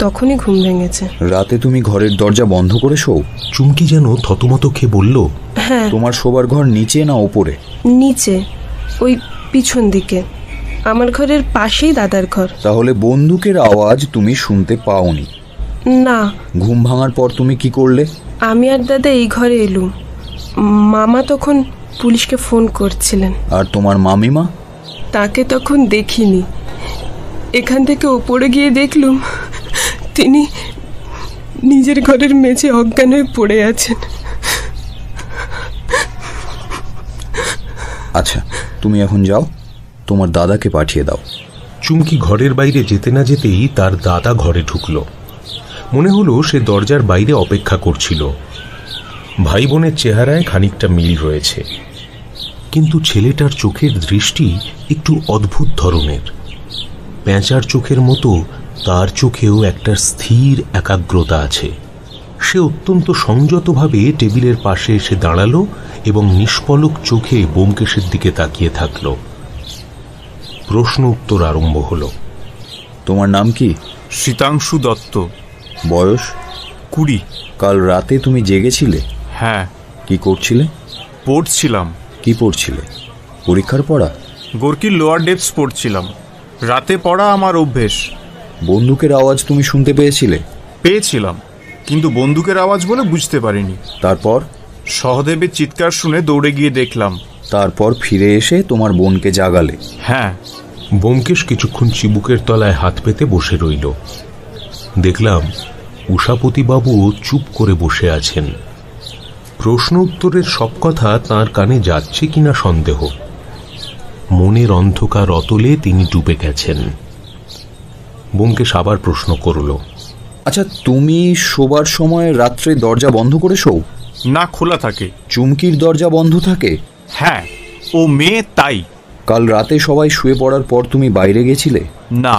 তখনই ঘুম ভেঙেছে। রাতে তুমি ঘরের দরজা বন্ধ করে শোও? চুমকি যেন থতমত খেয়ে বলল, হ্যাঁ। তোমার শোবার ঘর নিচে না ওপরে? নিচে, ওই পিছন দিকে, আমার ঘরের পাশেই দাদার ঘর। তাহলে বন্দুকের আওয়াজ তুমি শুনতে পাওনি? না। ঘুম ভাঙার পর তুমি কি করলে? আমি আর দাদা এই ঘরে এলুম, মামা তখন পুলিশকে ফোন করছিলেন। আর তোমার মামিমা? তাকে তখন দেখিনি, এখান থেকে ওপরে গিয়ে দেখলুম তিনি নিজের ঘরের মেঝে অজ্ঞান হয়ে পড়ে আছেন। আচ্ছা, তুমি এখন যাও, তোমার দাদাকে পাঠিয়ে দাও। চুমকি ঘরের বাইরে যেতে না যেতেই তার দাদা ঘরে ঢুকলো। মনে হলো সে দরজার বাইরে অপেক্ষা করছিল। ভাই বোনের চেহারায় খানিকটা মিল রয়েছে, কিন্তু ছেলেটার চোখের দৃষ্টি একটু অদ্ভুত ধরনের। প্যাঁচার চোখের মতো তার চোখেও একটা স্থির একাগ্রতা আছে। সে অত্যন্ত সংযতভাবে টেবিলের পাশে এসে দাঁড়ালো এবং নিষ্পলক চোখে ব্যোমকেশের দিকে তাকিয়ে থাকল। প্রশ্ন উত্তর আরম্ভ হলো। তোমার নাম কি? শীতাংশু দত্ত। বয়স? কুড়ি। কাল রাতে তুমি জেগেছিলে? হ্যাঁ। কি করছিলে? পড়ছিলাম। কি পড়ছিলে? পরীক্ষার পড়া? গোর্কির লোয়ার ডেপস পড়ছিলাম, রাতে পড়া আমার অভ্যেস। বন্দুকের আওয়াজ তুমি শুনতে পেয়েছিলে? পেয়েছিলাম, কিন্তু বন্দুকের আওয়াজ বলে বুঝতে পারিনি। তারপর? सहदेवेर चित्कार शुने दौड़े गिये देखलाम। तारपर फिरे एसे तोमार बोनके जागाले। हाँ। ब्योमकेश किछुक्षण चिबुकेर तलाय हाथ पेते बसे रइल। देखलाम उषापति बाबू चुप करे बसे आछेन। प्रश्न उत्तरेर सब कथा तार काने जाच्छे किना सन्देह। मनेर अन्धकार अतले तिनि डुबे गेछेन। ब्योमकेश आबार प्रश्न करल, अच्छा तुमी शोबार समय रात्रे दरजा बन्ध करे शो? ना, खोला थाके। चुमकिर दरजा बन्ध थाके? हाँ, ओ मेये ताई। काल राते सबाई शुए पड़ार पर तुमी बाइरे गेछिले? ना।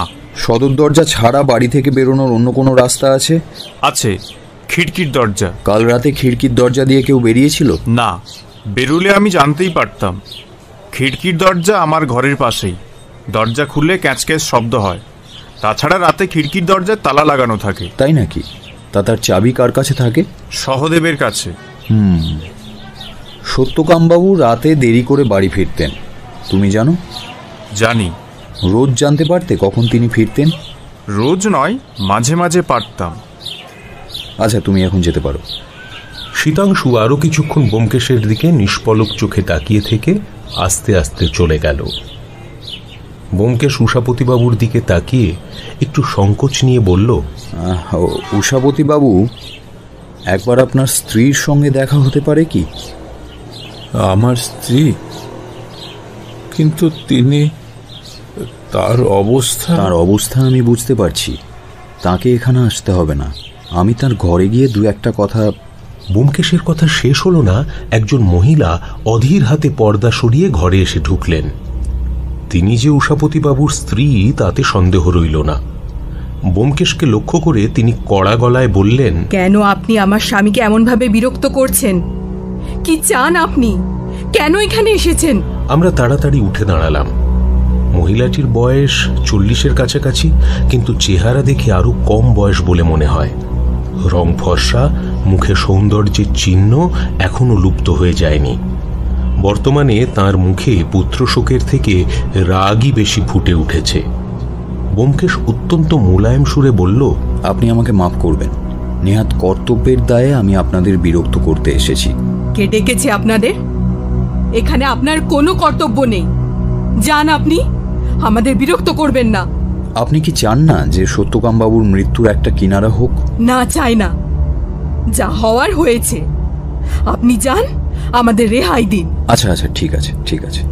सदर दरजा छाड़ा बाड़ी थेके बेरोनोर अन्य कोनो रास्ता आछे? आछे, खिड़किर दरजा। काल राते खिड़किर दरजा दिये केउ बेरियेछिलो? ना, बेरोले आमी जानतेई पारताम। खिड़किर दरजा आमार घरेर पाशेई। दरजा खुलले क्याँचक्याँच शब्द हय। ताछाड़ा राते खिड़किर दरजाय ताला लागानो थाके। ताई नाकि? तार चाबी कार काछे थाके? सहदेवेर काछे। हम्म। सत्यकाम बाबू राते देरी करे बाड़ी फिरतेन, तुमी जानो? जानी। रोज जानते पारते कखन तिनी फिरतेन? रोज नय, माझे माझे पारताम। अच्छा तुमी एखन जेते पारो। शीतांशु आरो किछुक्षण ब्योमकेशेर दिके निष्पलक चोखे ताकिये थेके आस्ते आस्ते चले गेल। ब्योमकेश उषापति बाबूर दिके ताकिये एकटु संकोच निये बोलल, उषापति बाबू একবার আপনার স্ত্রীর সঙ্গে দেখা হতে পারে কি? আমার স্ত্রী? কিন্তু তিনি, তার অবস্থা। তার অবস্থা আমি বুঝতে পারছি, তাকে এখানে আসতে হবে না, আমি তার ঘরে গিয়ে দু একটা কথা। ব্যোমকেশের কথা শেষ হলো না, একজন মহিলা অধীর হাতে পর্দা সরিয়ে ঘরে এসে ঢুকলেন। তিনি যে উষাপতি বাবুর স্ত্রী তাতে সন্দেহ রইল না। ব্যোমকেশকে লক্ষ্য করে তিনি কড়া গলায় বললেন, কেন আপনি আমার স্বামীকে এমন ভাবে বিরক্ত করছেন? কি চান আপনি? কেন এখানে এসেছেন? আমরা তাড়াতাড়ি উঠে দাঁড়ালাম। মহিলাটির বয়স চল্লিশের কাছাকাছি, কিন্তু চেহারা দেখে আরো কম বয়স বলে মনে হয়। রং ফর্সা, মুখে সৌন্দর্যের চিহ্ন এখনো লুপ্ত হয়ে যায়নি। বর্তমানে তার মুখে পুত্রশোকের থেকে রাগই বেশি ফুটে উঠেছে। ব্যোমকেশ অত্যন্ত মোলায়েম সুরে বলল, আপনি আমাকে মাফ করবেন, নিহাত কর্তব্যের দায়ে আমি আপনাদের বিরক্ত করতে এসেছি। কে ডেকেছে আপনাদের? এখানে আপনার কোনো কর্তব্য নেই, যান আপনি, আমাদের বিরক্ত করবেন না। আপনি কি চান না যে সত্যকাম বাবুর মৃত্যুর একটা কিনারা হোক? না, চাই না, যা হওয়ার হয়েছে, আপনি যান, আমাদের রেহাই দিন। আচ্ছা আচ্ছা ঠিক আছে ঠিক আছে,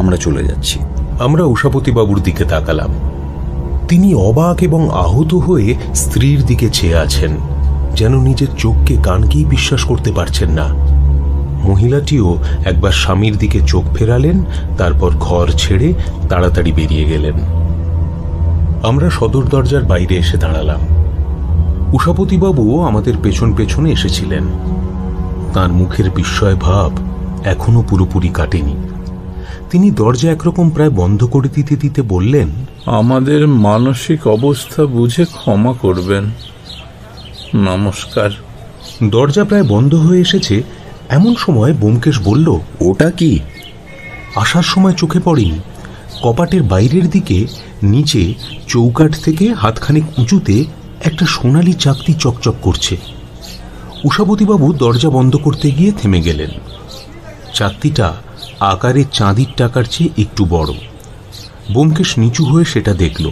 আমরা চলে যাচ্ছি। আমরা উষাপতি বাবুর দিকে তাকালাম। তিনি অবাক এবং আহত হয়ে স্ত্রীর দিকে চেয়ে আছেন, যেন নিজের চোখকে কানকেই বিশ্বাস করতে পারছেন না। মহিলাটিও একবার স্বামীর দিকে চোখ ফেরালেন, তারপর ঘর ছেড়ে তাড়াতাড়ি বেরিয়ে গেলেন। আমরা সদর দরজার বাইরে এসে দাঁড়ালাম। উষাপতি বাবু আমাদের পেছন পেছনে এসেছিলেন। তার মুখের বিস্ময় ভাব এখনো পুরোপুরি কাটেনি। তিনি দরজা একরকম প্রায় বন্ধ করে দিতে দিতে বললেন, আমাদের মানসিক অবস্থা বুঝে ক্ষমা করবেন, নমস্কার। দরজা প্রায় বন্ধ হয়ে এসেছে, এমন সময় ব্যোমকেশ বলল, ওটা কি? আসার সময় চোখে পড়েনি। কপাটের বাইরের দিকে নিচে চৌকাঠ থেকে হাতখানেক উঁচুতে একটা সোনালি চাকতি চকচক করছে। উষাপতিবাবু দরজা বন্ধ করতে গিয়ে থেমে গেলেন। চাকতিটা আকারে চাঁদির টাকার চেয়ে একটু বড়। ব্যোমকেশ নিচু হয়ে সেটা দেখল।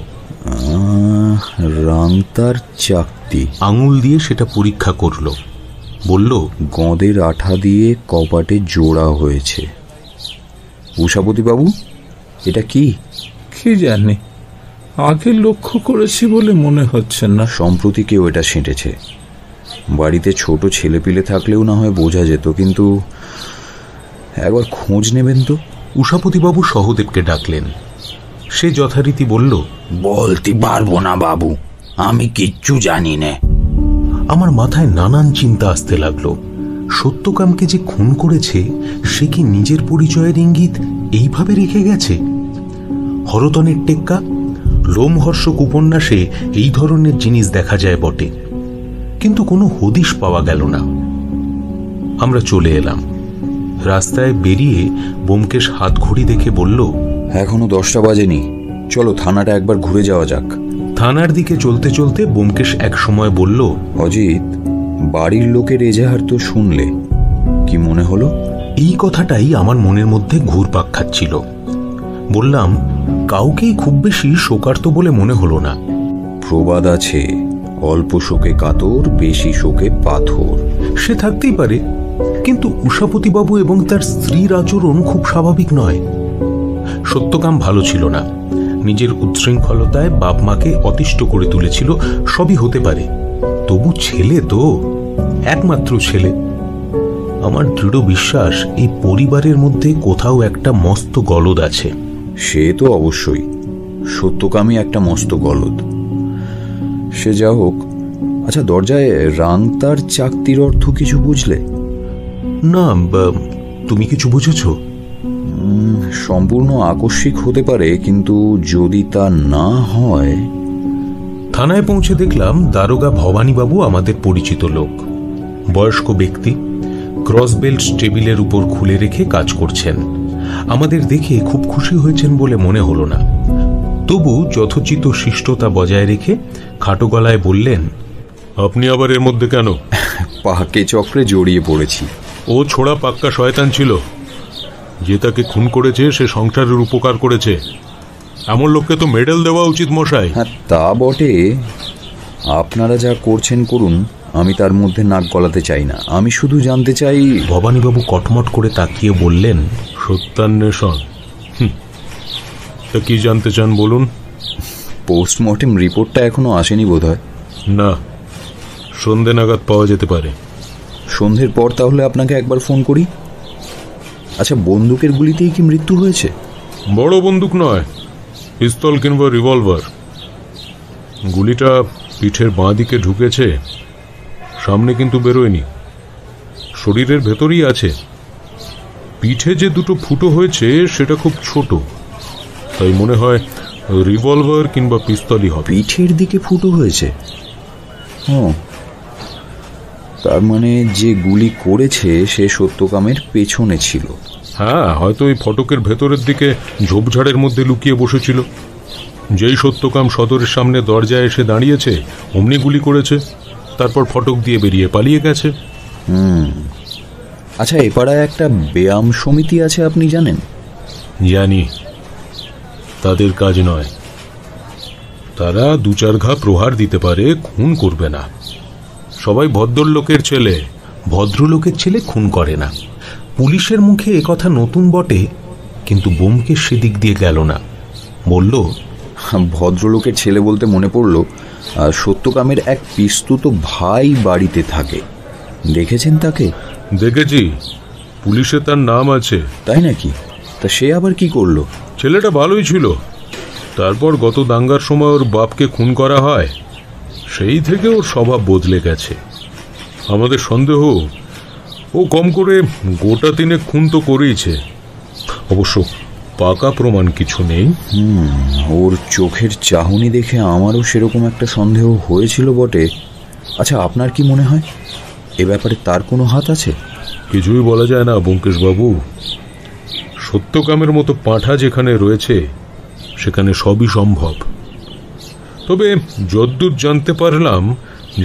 রামতার চাকতি। আঙুল দিয়ে সেটা পরীক্ষা করল, বলল, গঁদের আঠা দিয়ে কপাটে জোড়া হয়েছে। উষাপতিবাবু এটা কি? কি জানি, আগে লক্ষ্য করেছি বলে মনে হচ্ছে না। সম্প্রতি কেউ এটা সেঁটেছে। বাড়িতে ছোট ছেলেপিলে থাকলেও না হয় বোঝা যেত, কিন্তু একবার খোঁজ নেবেন তো। উষাপতিবাবু সহদেবকে ডাকলেন। সে যথারীতি বলল, বলতে পারবো না বাবু, আমি কিচ্ছু জানি না। আমার মাথায় নানান চিন্তা আসতে লাগলো। সত্যকামকে যে খুন করেছে সে কি নিজের পরিচয়ের ইঙ্গিত এইভাবে রেখে গেছে? হরতনের টেক্কা, লোমহর্ষক উপন্যাসে এই ধরনের জিনিস দেখা যায় বটে, কিন্তু কোনো হদিশ পাওয়া গেল না। আমরা চলে এলাম। রাস্তায় বেরিয়ে ব্যোমকেশ হাত ঘড়ি দেখে বলল, এখনো দশটা বাজেনি, চলো থানাটা একবার ঘুরে যাওয়া যাক। থানার দিকে চলতে চলতে ব্যোমকেশ এক সময় বলল, অজিত, বাড়ির লোকের এজাহার তো শুনলে, কি মনে হলো? এই কথাটাই আমার মনের মধ্যে ঘুরপাক খাচ্ছিল। বললাম, কাউকেই খুব বেশি শোকার্ত বলে মনে হলো না। প্রবাদ আছে, অল্প শোকে কাতর, বেশি শোকে পাথর। সে থাকতেই পারে, কিন্তু উষাপতিবাবু এবং তার স্ত্রীর আচরণ খুব স্বাভাবিক নয়। সত্যকাম ভালো ছিল না, নিজের উচ্ছৃঙ্খলতায় বাপ মাকে অতিষ্ঠ করে তুলেছিল, সবই হতে পারে। তবু ছেলে তো, একমাত্র ছেলে। আমার দৃঢ় বিশ্বাস এই পরিবারের মধ্যে কোথাও একটা মস্ত গলদ আছে। সে তো অবশ্যই, সত্যকামই একটা মস্ত গলদ। সে যা হোক। আচ্ছা, দরজায় রাংতার চাকতির অর্থ কিছু বুঝলে? না, তুমি কিছু বুঝেছ? সম্পূর্ণ আকস্মিক হতে পারে, কিন্তু যদি তা না হয়। থানায় পৌঁছে দেখলাম দারোগা ভবানীবাবু আমাদের পরিচিত লোক, বয়স্ক ব্যক্তি। ক্রস বেল্ট টেবিলের উপর খুলে রেখে কাজ করছেন। আমাদের দেখে খুব খুশি হয়েছেন বলে মনে হলো না, তবু যথোচিত শিষ্টতা বজায় রেখে খাটো গলায় বললেন, আপনি আবার এর মধ্যে কেন? পাকে চক্রে জড়িয়ে পড়েছি। ও ছোড়া পাক্কা শয়তান ছিল, যে তাকে খুন করেছে সে সংসারের উপকার করেছে। এমন লোককে তো মেডেল দেওয়া উচিত মশাই। হ্যাঁ, তা বটে। আপনারা যা করছেন করুন, আমি তার মধ্যে নাক গলাতে চাই না। আমি শুধু জানতে চাই। ভবানীবাবু কটমট করে তাকিয়ে বললেন, সত্যান্বেষণ? তা কি জানতে চান বলুন? পোস্টমর্টেম রিপোর্টটা এখনো আসেনি বোধহয়? না, সন্ধে নাগাদ পাওয়া যেতে পারে। সন্ধ্যের পর তাহলে আপনাকে একবার ফোন করি। আচ্ছা, বন্দুকের গুলিতেই কি মৃত্যু হয়েছে? বড় বন্দুক নয়, পিস্তল কিংবা রিভলভার। গুলিটা পিঠের বাঁ দিকে ঢুকেছে, সামনে কিন্তু বেরোয়নি, শরীরের ভেতরই আছে। পিঠে যে দুটো ফুটো হয়েছে সেটা খুব ছোট, তাই মনে হয় রিভলভার কিংবা পিস্তলই হবে। পিঠের দিকে ফুটো হয়েছে? হ্যাঁ, তার মানে যে গুলি করেছে সে সত্যকামের পেছনে ছিল। হ্যাঁ, হয়তো ওই ফটকের ভেতরের দিকে ঝোপঝাড়ের মধ্যে লুকিয়ে বসেছিল। যেই সত্যকাম সদরের সামনে দরজায় এসে দাঁড়িয়েছে অমনি গুলি করেছে, তারপর ফটক দিয়ে বেরিয়ে পালিয়ে গেছে। হুম। আচ্ছা, এ পাড়ায় একটা ব্যায়াম সমিতি আছে, আপনি জানেন? জানি। তাদের কাজ নয়, তারা দু চার ঘা প্রহার দিতে পারে, খুন করবে না। সবাই ভদ্রলোকের ছেলে। ভদ্রলোকের ছেলে খুন করে না। পুলিশের মুখে এ কথা নতুন বটে, কিন্তু বোমকেশ সেদিক দিয়ে গেল না। বলল, ভদ্রলোকের ছেলে বলতে মনে পড়ল, সত্যকামের এক পিস্তুত ভাই বাড়িতে থাকে। দেখেছেন তাকে? দেখেছি, পুলিশে তার নাম আছে। তাই নাকি? তা সে আবার কি করলো? ছেলেটা ভালোই ছিল, তারপর গত দাঙ্গার সময় ওর বাপকে খুন করা হয়, সেই থেকে ওর স্বভাব বদলে গেছে। আমাদের সন্দেহ ও কম করে গোটা তিনে খুন তো করেইছে, অবশ্য পাকা প্রমাণ কিছু নেই। হুম, ওর চোখের চাহনি দেখে আমারও সেরকম একটা সন্দেহ হয়েছিল বটে। আচ্ছা, আপনার কি মনে হয় এ ব্যাপারে তার কোনো হাত আছে? কিছুই বলা যায় না ব্যোমকেশবাবু। সত্যকামের মতো পাঁঠা যেখানে রয়েছে সেখানে সবই সম্ভব। তবে যদ্দূর জানতে পারলাম,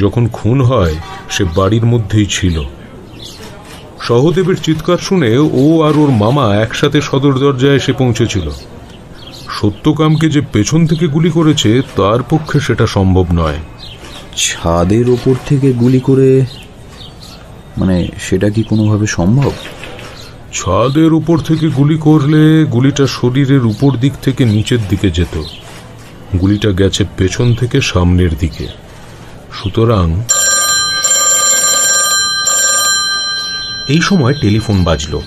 যখন খুন হয় সে বাড়ির মধ্যেই ছিল। সহদেবের চিৎকার শুনে ও আর ওর মামা একসাথে সদর দরজায় এসে পৌঁছেছিল। সত্যকামকে যে পেছন থেকে গুলি করেছে তার পক্ষে সেটা সম্ভব নয়। ছাদের ওপর থেকে গুলি করে, মানে সেটা কি কোনোভাবে সম্ভব? ছাদের উপর থেকে গুলি করলে গুলিটা শরীরের উপর দিক থেকে নিচের দিকে যেত, গুলিটা গেছে পেছন থেকে সামনের দিকে। সুতরাং এই সময় টেলিফোন বাজলো।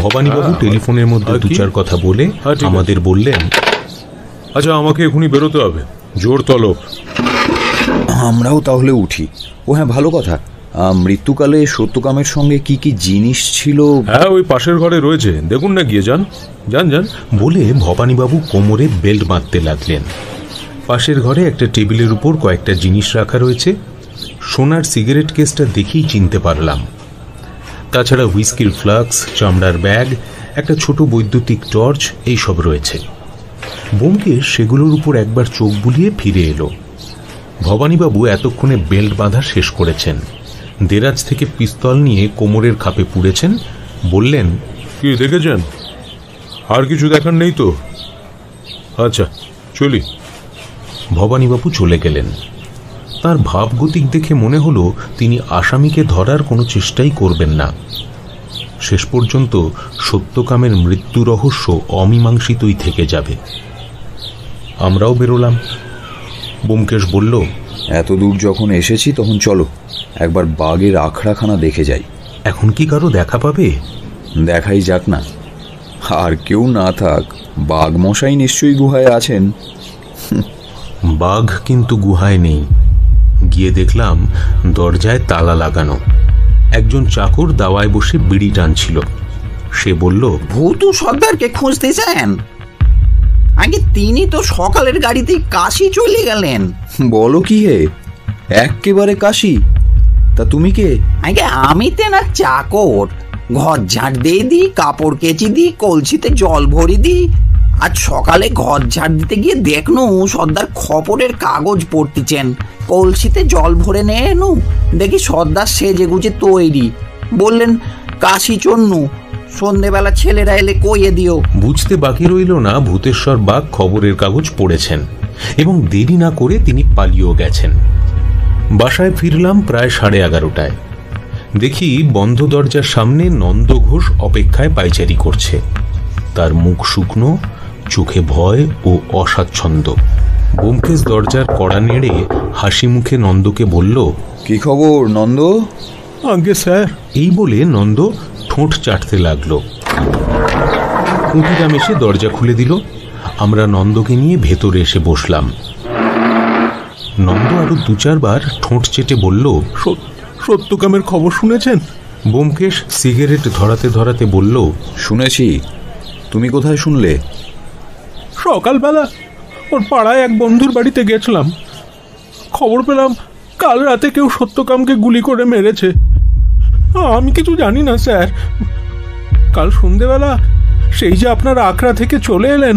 ভবানীবাবু টেলিফোনের মধ্যে দু চার কথা বলে আমাদের বললেন, আচ্ছা আমাকে এখনই বেরোতে হবে, জোর তলব। আমরাও তাহলে উঠি। ও হ্যাঁ, ভালো কথা, মৃত্যুকালে সত্যকামের সঙ্গে কি কি জিনিস ছিল? হ্যাঁ, ওই পাশের ঘরে রয়েছে, দেখুন না গিয়ে। যান যান যান বলে ভবানীবাবু কোমরে বেল্ট বাঁধতে লাগলেন। পাশের ঘরে একটা টেবিলের উপর কয়েকটা জিনিস রাখা রয়েছে। সোনার সিগারেট কেসটা দেখেই চিনতে পারলাম। তাছাড়া হুইস্কির ফ্লাক্স, চামড়ার ব্যাগ, একটা ছোট বৈদ্যুতিক টর্চ, এইসব রয়েছে। ব্যোমকেশ সেগুলোর উপর একবার চোখ বুলিয়ে ফিরে এলো। ভবানীবাবু এতক্ষণে বেল্ট বাঁধা শেষ করেছেন। দেরাজ থেকে পিস্তল নিয়ে কোমরের খাপে পুড়েছেন। বললেন, কি দেখেছেন? আর কিছু দেখার নেই তো? আচ্ছা চলি। ভবানীবাবু চলে গেলেন। তার ভাবগতিক দেখে মনে হলো তিনি আসামিকে ধরার কোনো চেষ্টাই করবেন না। শেষ পর্যন্ত সত্যকামের মৃত্যু রহস্য অমীমাংসিতই থেকে যাবে। আমরাও বেরোলাম। ব্যোমকেশ বলল, এত দূর যখন এসেছি তখন চলো একবার বাঘের আখড়াখানা দেখে যাই। এখন কি কারো দেখা পাবে? দেখাই যাক না, আর কেউ না থাক বাঘ মশাই নিশ্চয়ই গুহায় আছেন। বাঘ কিন্তু গুহায় নেই। গিয়ে দেখলাম দরজায় তালা লাগানো। একজন চাকর দাওয়ায় বসে বিড়ি টানছিল। সে বলল, ভূতু সর্দারকে খুঁজতে চান? আগে তিনি তো সকালের গাড়িতে কাশি চলে গেলেন। বলো কি হে, একেবারে কাশি? তা তুমি কে? আগে আমি তে না চাকর, ঘর ঝাড় দিয়ে দিই, কাপড় কেচি দিই, কলসিতে জল ভরি দিই। আজ সকালে ঘর ঝাড় দিতে গিয়ে দেখনু সর্দার খবরের কাগজ পড়তেছেন, কলসিতে জল ভরে নেনু, দেখি সর্দার সেজে গুজে তৈরি। বললেন কাশি চন্নু, সন্ধ্যেবেলা ছেলেরা এলে কইয়ে দিও। বুঝতে বাকি রইল না ভূতেশ্বর বাঘ খবরের কাগজ পড়েছেন এবং দেরি না করে তিনি পালিয়েও গেছেন। বাসায় ফিরলাম প্রায় সাড়ে এগারোটায়। দেখি বন্ধ দরজার সামনে নন্দ ঘোষ অপেক্ষায় পায়চারি করছে। তার মুখ শুকনো, চোখে ভয় ও অস্বাচ্ছন্দ। ব্যোমকেশ দরজার কড়া নেড়ে হাসি মুখে নন্দকে বলল, কি খবর নন্দ? আগে স্যার। এই বলে নন্দ ঠোঁট চাটতে লাগলো। কুটিরাম এসে দরজা খুলে দিল। আমরা নন্দকে নিয়ে ভেতরে এসে বসলাম। নন্দ আরো দু চারবার ঠোঁট চেটে বলল, সত্যকামের খবর শুনেছেন? ব্যোমকেশ সিগারেট ধরাতে ধরাতে বলল, শুনেছি। তুমি কোথায় শুনলে? সকালবেলা ওর পাড়ায় এক বন্ধুর বাড়িতে গেছিলাম, খবর পেলাম কাল রাতে কেউ সত্যকামকে গুলি করে মেরেছে। আমি কিছু জানি না স্যার। কাল সন্ধ্যেবেলা সেই যে আপনার আখড়া থেকে চলে এলেন,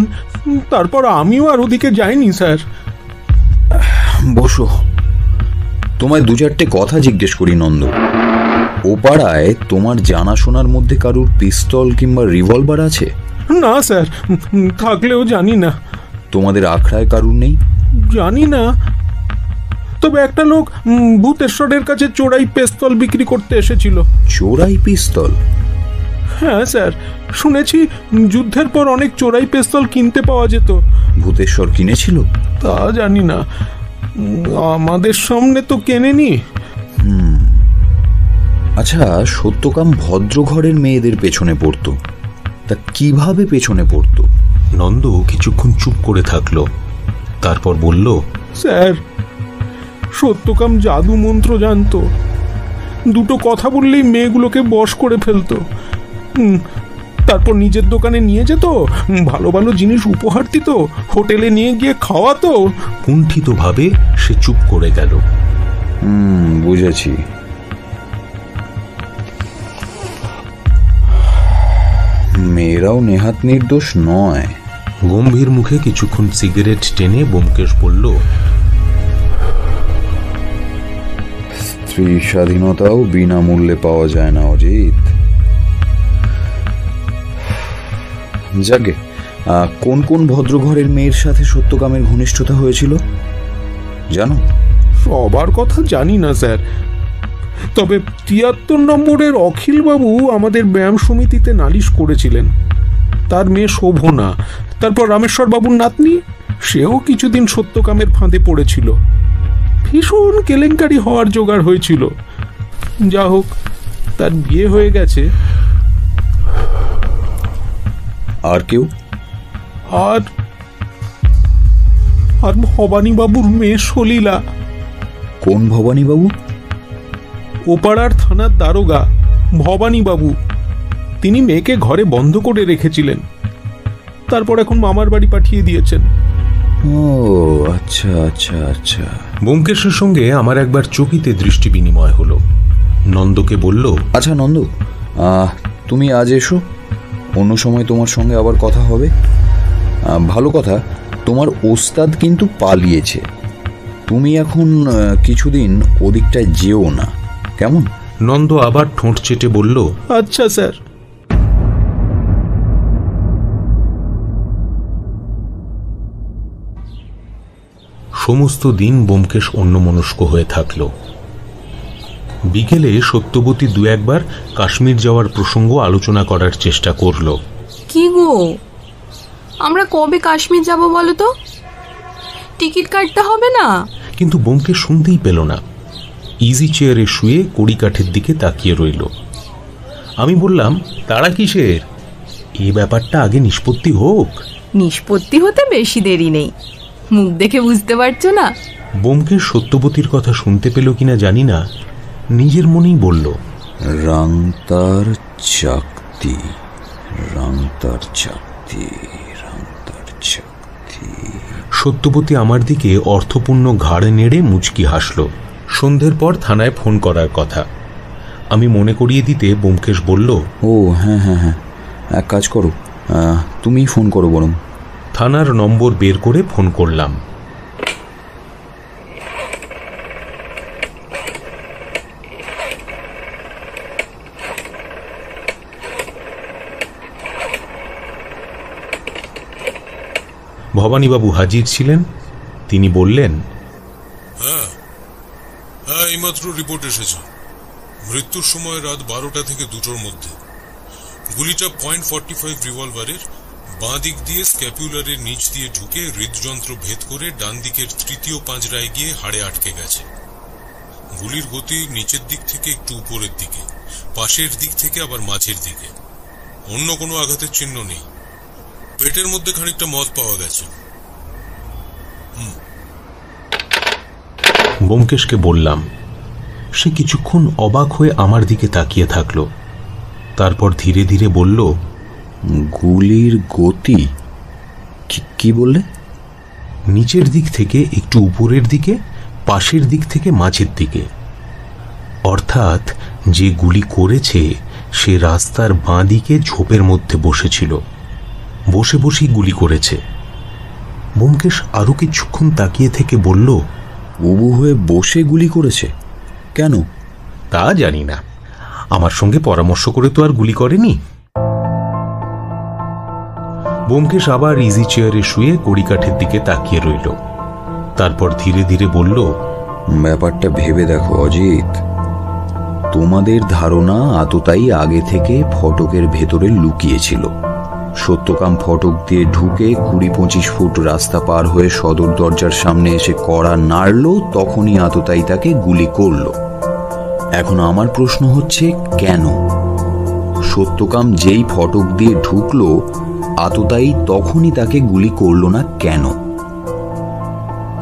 তারপর আমিও আর ওদিকে যাইনি স্যার। বসো, তোমায় দু চারটে কথা জিজ্ঞেস করি নন্দ। ও পাড়ায় তোমার জানাশোনার মধ্যে কারুর পিস্তল কিংবা রিভলভার আছে? না স্যার, থাকলেও জানি না। তোমাদের আখড়ায় কারুর নেই? জানি না, তবে একটা লোক ভূতেশ্বরের কাছে চোরাই পিস্তল বিক্রি করতে এসেছিল। চোরাই পিস্তল? হ্যাঁ স্যার, শুনেছি যুদ্ধের পর অনেক চোরাই পিস্তল কিনতে পাওয়া যেত। ভূতেশ্বর কিনেছিল? তা জানি না, আমাদের সামনে তো কেনেনি। হুম, আচ্ছা সত্যকাম ভদ্রঘরের মেয়েদের পেছনে পড়তো, তা কিভাবে পেছনে পড়তো? নন্দ কিছুক্ষণ চুপ করে থাকলো, তারপর বলল, স্যার সত্যকাম জাদু মন্ত্র জানতো, দুটো কথা বললেই মেয়েগুলোকে বশ করে ফেলতো, তারপর নিজের দোকানে নিয়ে যেত, ভালো ভালো জিনিস উপহার দিত, হোটেলে নিয়ে গিয়ে খাওয়াতো। কুণ্ঠিতভাবে সে চুপ করে গেল। হুম, বুঝেছি। মেয়েরাও নেহাত নির্দোষ নয়। গম্ভীর মুখে কিছুক্ষণ সিগারেট টেনে ব্যোমকেশ বলল, স্ত্রী স্বাধীনতাও বিনামূল্যে পাওয়া যায় না অজিত। যাকে কোন কোন ভদ্রঘরের মেয়ের সাথে সত্যকামের ঘনিষ্ঠতা হয়েছিল জানো? সবার কথা জানি না স্যার, তবে তিয়াত্তর নম্বরের অখিলবাবু আমাদের ব্যায়াম সমিতিতে নালিশ করেছিলেন। তার মেয়ে শোভনা, তারপর রামেশ্বরবাবুর নাতনি, সেও কিছুদিন সত্যকামের ফাঁদে পড়েছিল। ভীষণ কেলেঙ্কারি হওয়ার জোগাড় হয়েছিল। যা হোক, তার বিয়ে হয়ে গেছে। আর কেউ? আর আর ভবানীবাবুর মেয়ে সলিলা। কোন ভবানীবাবু? ওপাড়ার থানার দারোগা ভবানীবাবু। তিনি মেয়েকে ঘরে বন্ধ করে রেখেছিলেন, তারপর এখন মামার বাড়ি পাঠিয়ে দিয়েছেন। ও আচ্ছা আচ্ছা আচ্ছা। ব্যোমকেশের সঙ্গে আমার একবার চকিতে দৃষ্টি বিনিময় হলো। নন্দকে বলল, আচ্ছা নন্দ, তুমি আজ এসো, অন্য সময় তোমার সঙ্গে আবার কথা হবে। ভালো কথা, তোমার ওস্তাদ কিন্তু পালিয়েছে, তুমি এখন কিছুদিন ওদিকটায় যেও না। কেমন? নন্দ আবার ঠোঁট চেটে বলল, আচ্ছা স্যার। সমস্ত দিন ব্যোমকেশ অন্যমনস্ক হয়ে থাকল। বিকেলে সত্যবতী দু একবার কাশ্মীর যাওয়ার প্রসঙ্গ আলোচনা করার চেষ্টা করল। কি গো, আমরা কবে কাশ্মীর যাব বলো তো? টিকিট কাটতে হবে না? কিন্তু ব্যোমকেশ শুনতেই পেল না, ইজি চেয়ারে শুয়ে কড়িকাঠের দিকে তাকিয়ে রইল। আমি বললাম, তারা কিসের? এই ব্যাপারটা আগে নিষ্পত্তি হোক। নিষ্পত্তি হতে বেশি দেরি নেই, মুখ দেখে বুঝতে পারছো না? ব্যোমকেশ সত্যবতীর কথা শুনতে পেল কিনা জানি না, নিজের মনেই বলল, রাংতার চাকতি, রাংতার চাকতি, রাংতার চাকতি। সত্যবতী আমার দিকে অর্থপূর্ণ ঘাড় নেড়ে মুচকি হাসল। সন্ধ্যের পর থানায় ফোন করার কথা। আমি মনে করিয়ে দিতে ব্যোমকেশ বলল, ও হ্যাঁ হ্যাঁ হ্যাঁ, এক কাজ করো, তুমিই ফোন করো বরং। থানার নম্বর বের করে ফোন করলাম। ভবানীবাবু হাজির ছিলেন। তিনি বললেন, হ্যাঁ হ্যাঁ, এইমাত্র রিপোর্ট এসেছে। মৃত্যুর সময় রাত বারোটা থেকে দুটোর মধ্যে। গুলিটা পয়েন্ট ফর্টি ফাইভ রিভলভারের বাঁ দিক দিয়ে স্ক্যাপুলারের নিচ দিয়ে ঢুকে হৃদযন্ত্র ভেদ করে ডান দিকের তৃতীয় পাঁজরায় গিয়ে হাড়ে আটকে গেছে। গুলির গতি নিচের দিক থেকে একটু উপরের দিকে, পাশের দিক থেকে আবার মাঝের দিকে। অন্য কোনো আঘাতের চিহ্ন নেই। পেটের মধ্যে খানিকটা মদ পাওয়া গেছে। ব্যোমকেশকে বললাম। সে কিছুক্ষণ অবাক হয়ে আমার দিকে তাকিয়ে থাকল, তারপর ধীরে ধীরে বলল, গুলির গতি কি বললে? নিচের দিক থেকে একটু উপরের দিকে, পাশের দিক থেকে মাঝের দিকে। অর্থাৎ যে গুলি করেছে সে রাস্তার বাঁ দিকে ঝোপের মধ্যে বসেছিল, বসে বসেই গুলি করেছে। ব্যোমকেশ আরো কিছুক্ষণ তাকিয়ে থেকে বলল, উবু হয়ে বসে গুলি করেছে কেন? তা জানি না, আমার সঙ্গে পরামর্শ করে তো আর গুলি করেনি। ব্যোমকেশ আবার ইজি চেয়ারে শুয়ে কড়িকাঠের দিকে তাকিয়ে রইল, তারপর ধীরে ধীরে বলল, ব্যাপারটা ভেবে দেখো অজিত, তোমাদের ধারণা আততাই আগে থেকে ফটকের ভেতরে লুকিয়েছিল। সত্যকাম ফটক দিয়ে ঢুকে কুড়ি পঁচিশ ফুট রাস্তা পার হয়ে সদর দরজার সামনে এসে কড়া নাড়ল, তখনই আততাই তাকে গুলি করল। এখন আমার প্রশ্ন হচ্ছে, কেন? সত্যকাম যেই ফটক দিয়ে ঢুকল, আততাই তখনই তাকে গুলি করল না কেন?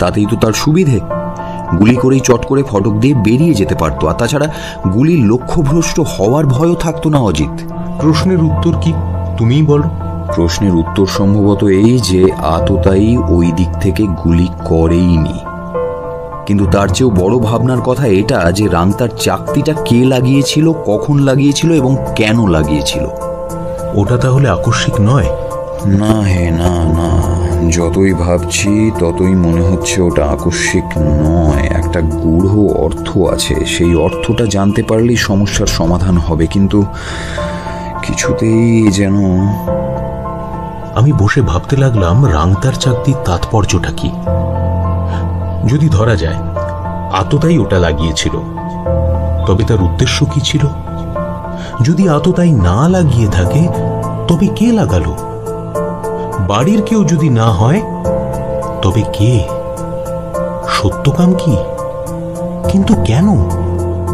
তাতেই তো তার সুবিধে, গুলি করেই চট করে ফটক দিয়ে বেরিয়ে যেতে পারত। আর তাছাড়া গুলি লক্ষ্যভ্রষ্ট হওয়ার ভয়ও থাকতো না। অজিত, প্রশ্নের উত্তর কি তুমিই বলো। প্রশ্নের উত্তর সম্ভবত এই যে, আততাই ওই দিক থেকে গুলি করেইনি। কিন্তু তার চেয়েও বড় ভাবনার কথা এটা যে, রাংতার চাকতিটা কে লাগিয়েছিল, কখন লাগিয়েছিল এবং কেন লাগিয়েছিল। ওটা তাহলে আকস্মিক নয়? না হে না না, যতই ভাবছি ততই মনে হচ্ছে ওটা আকস্মিক নয়। একটা গূঢ় অর্থ আছে, সেই অর্থটা জানতে পারলেই সমস্যার সমাধান হবে। কিন্তু কিছুতেই যেন। আমি বসে ভাবতে লাগলাম, রাংতার চাকতির তাৎপর্যটা কি? যদি ধরা যায় আততাই ওটা লাগিয়েছিল, তবে তার উদ্দেশ্য কি ছিল? যদি আততাই না লাগিয়ে থাকে, তবে কে লাগালো? বাড়ির কেউ যদি না হয়, তবে কে? সত্যকাম কি? কিন্তু কেন?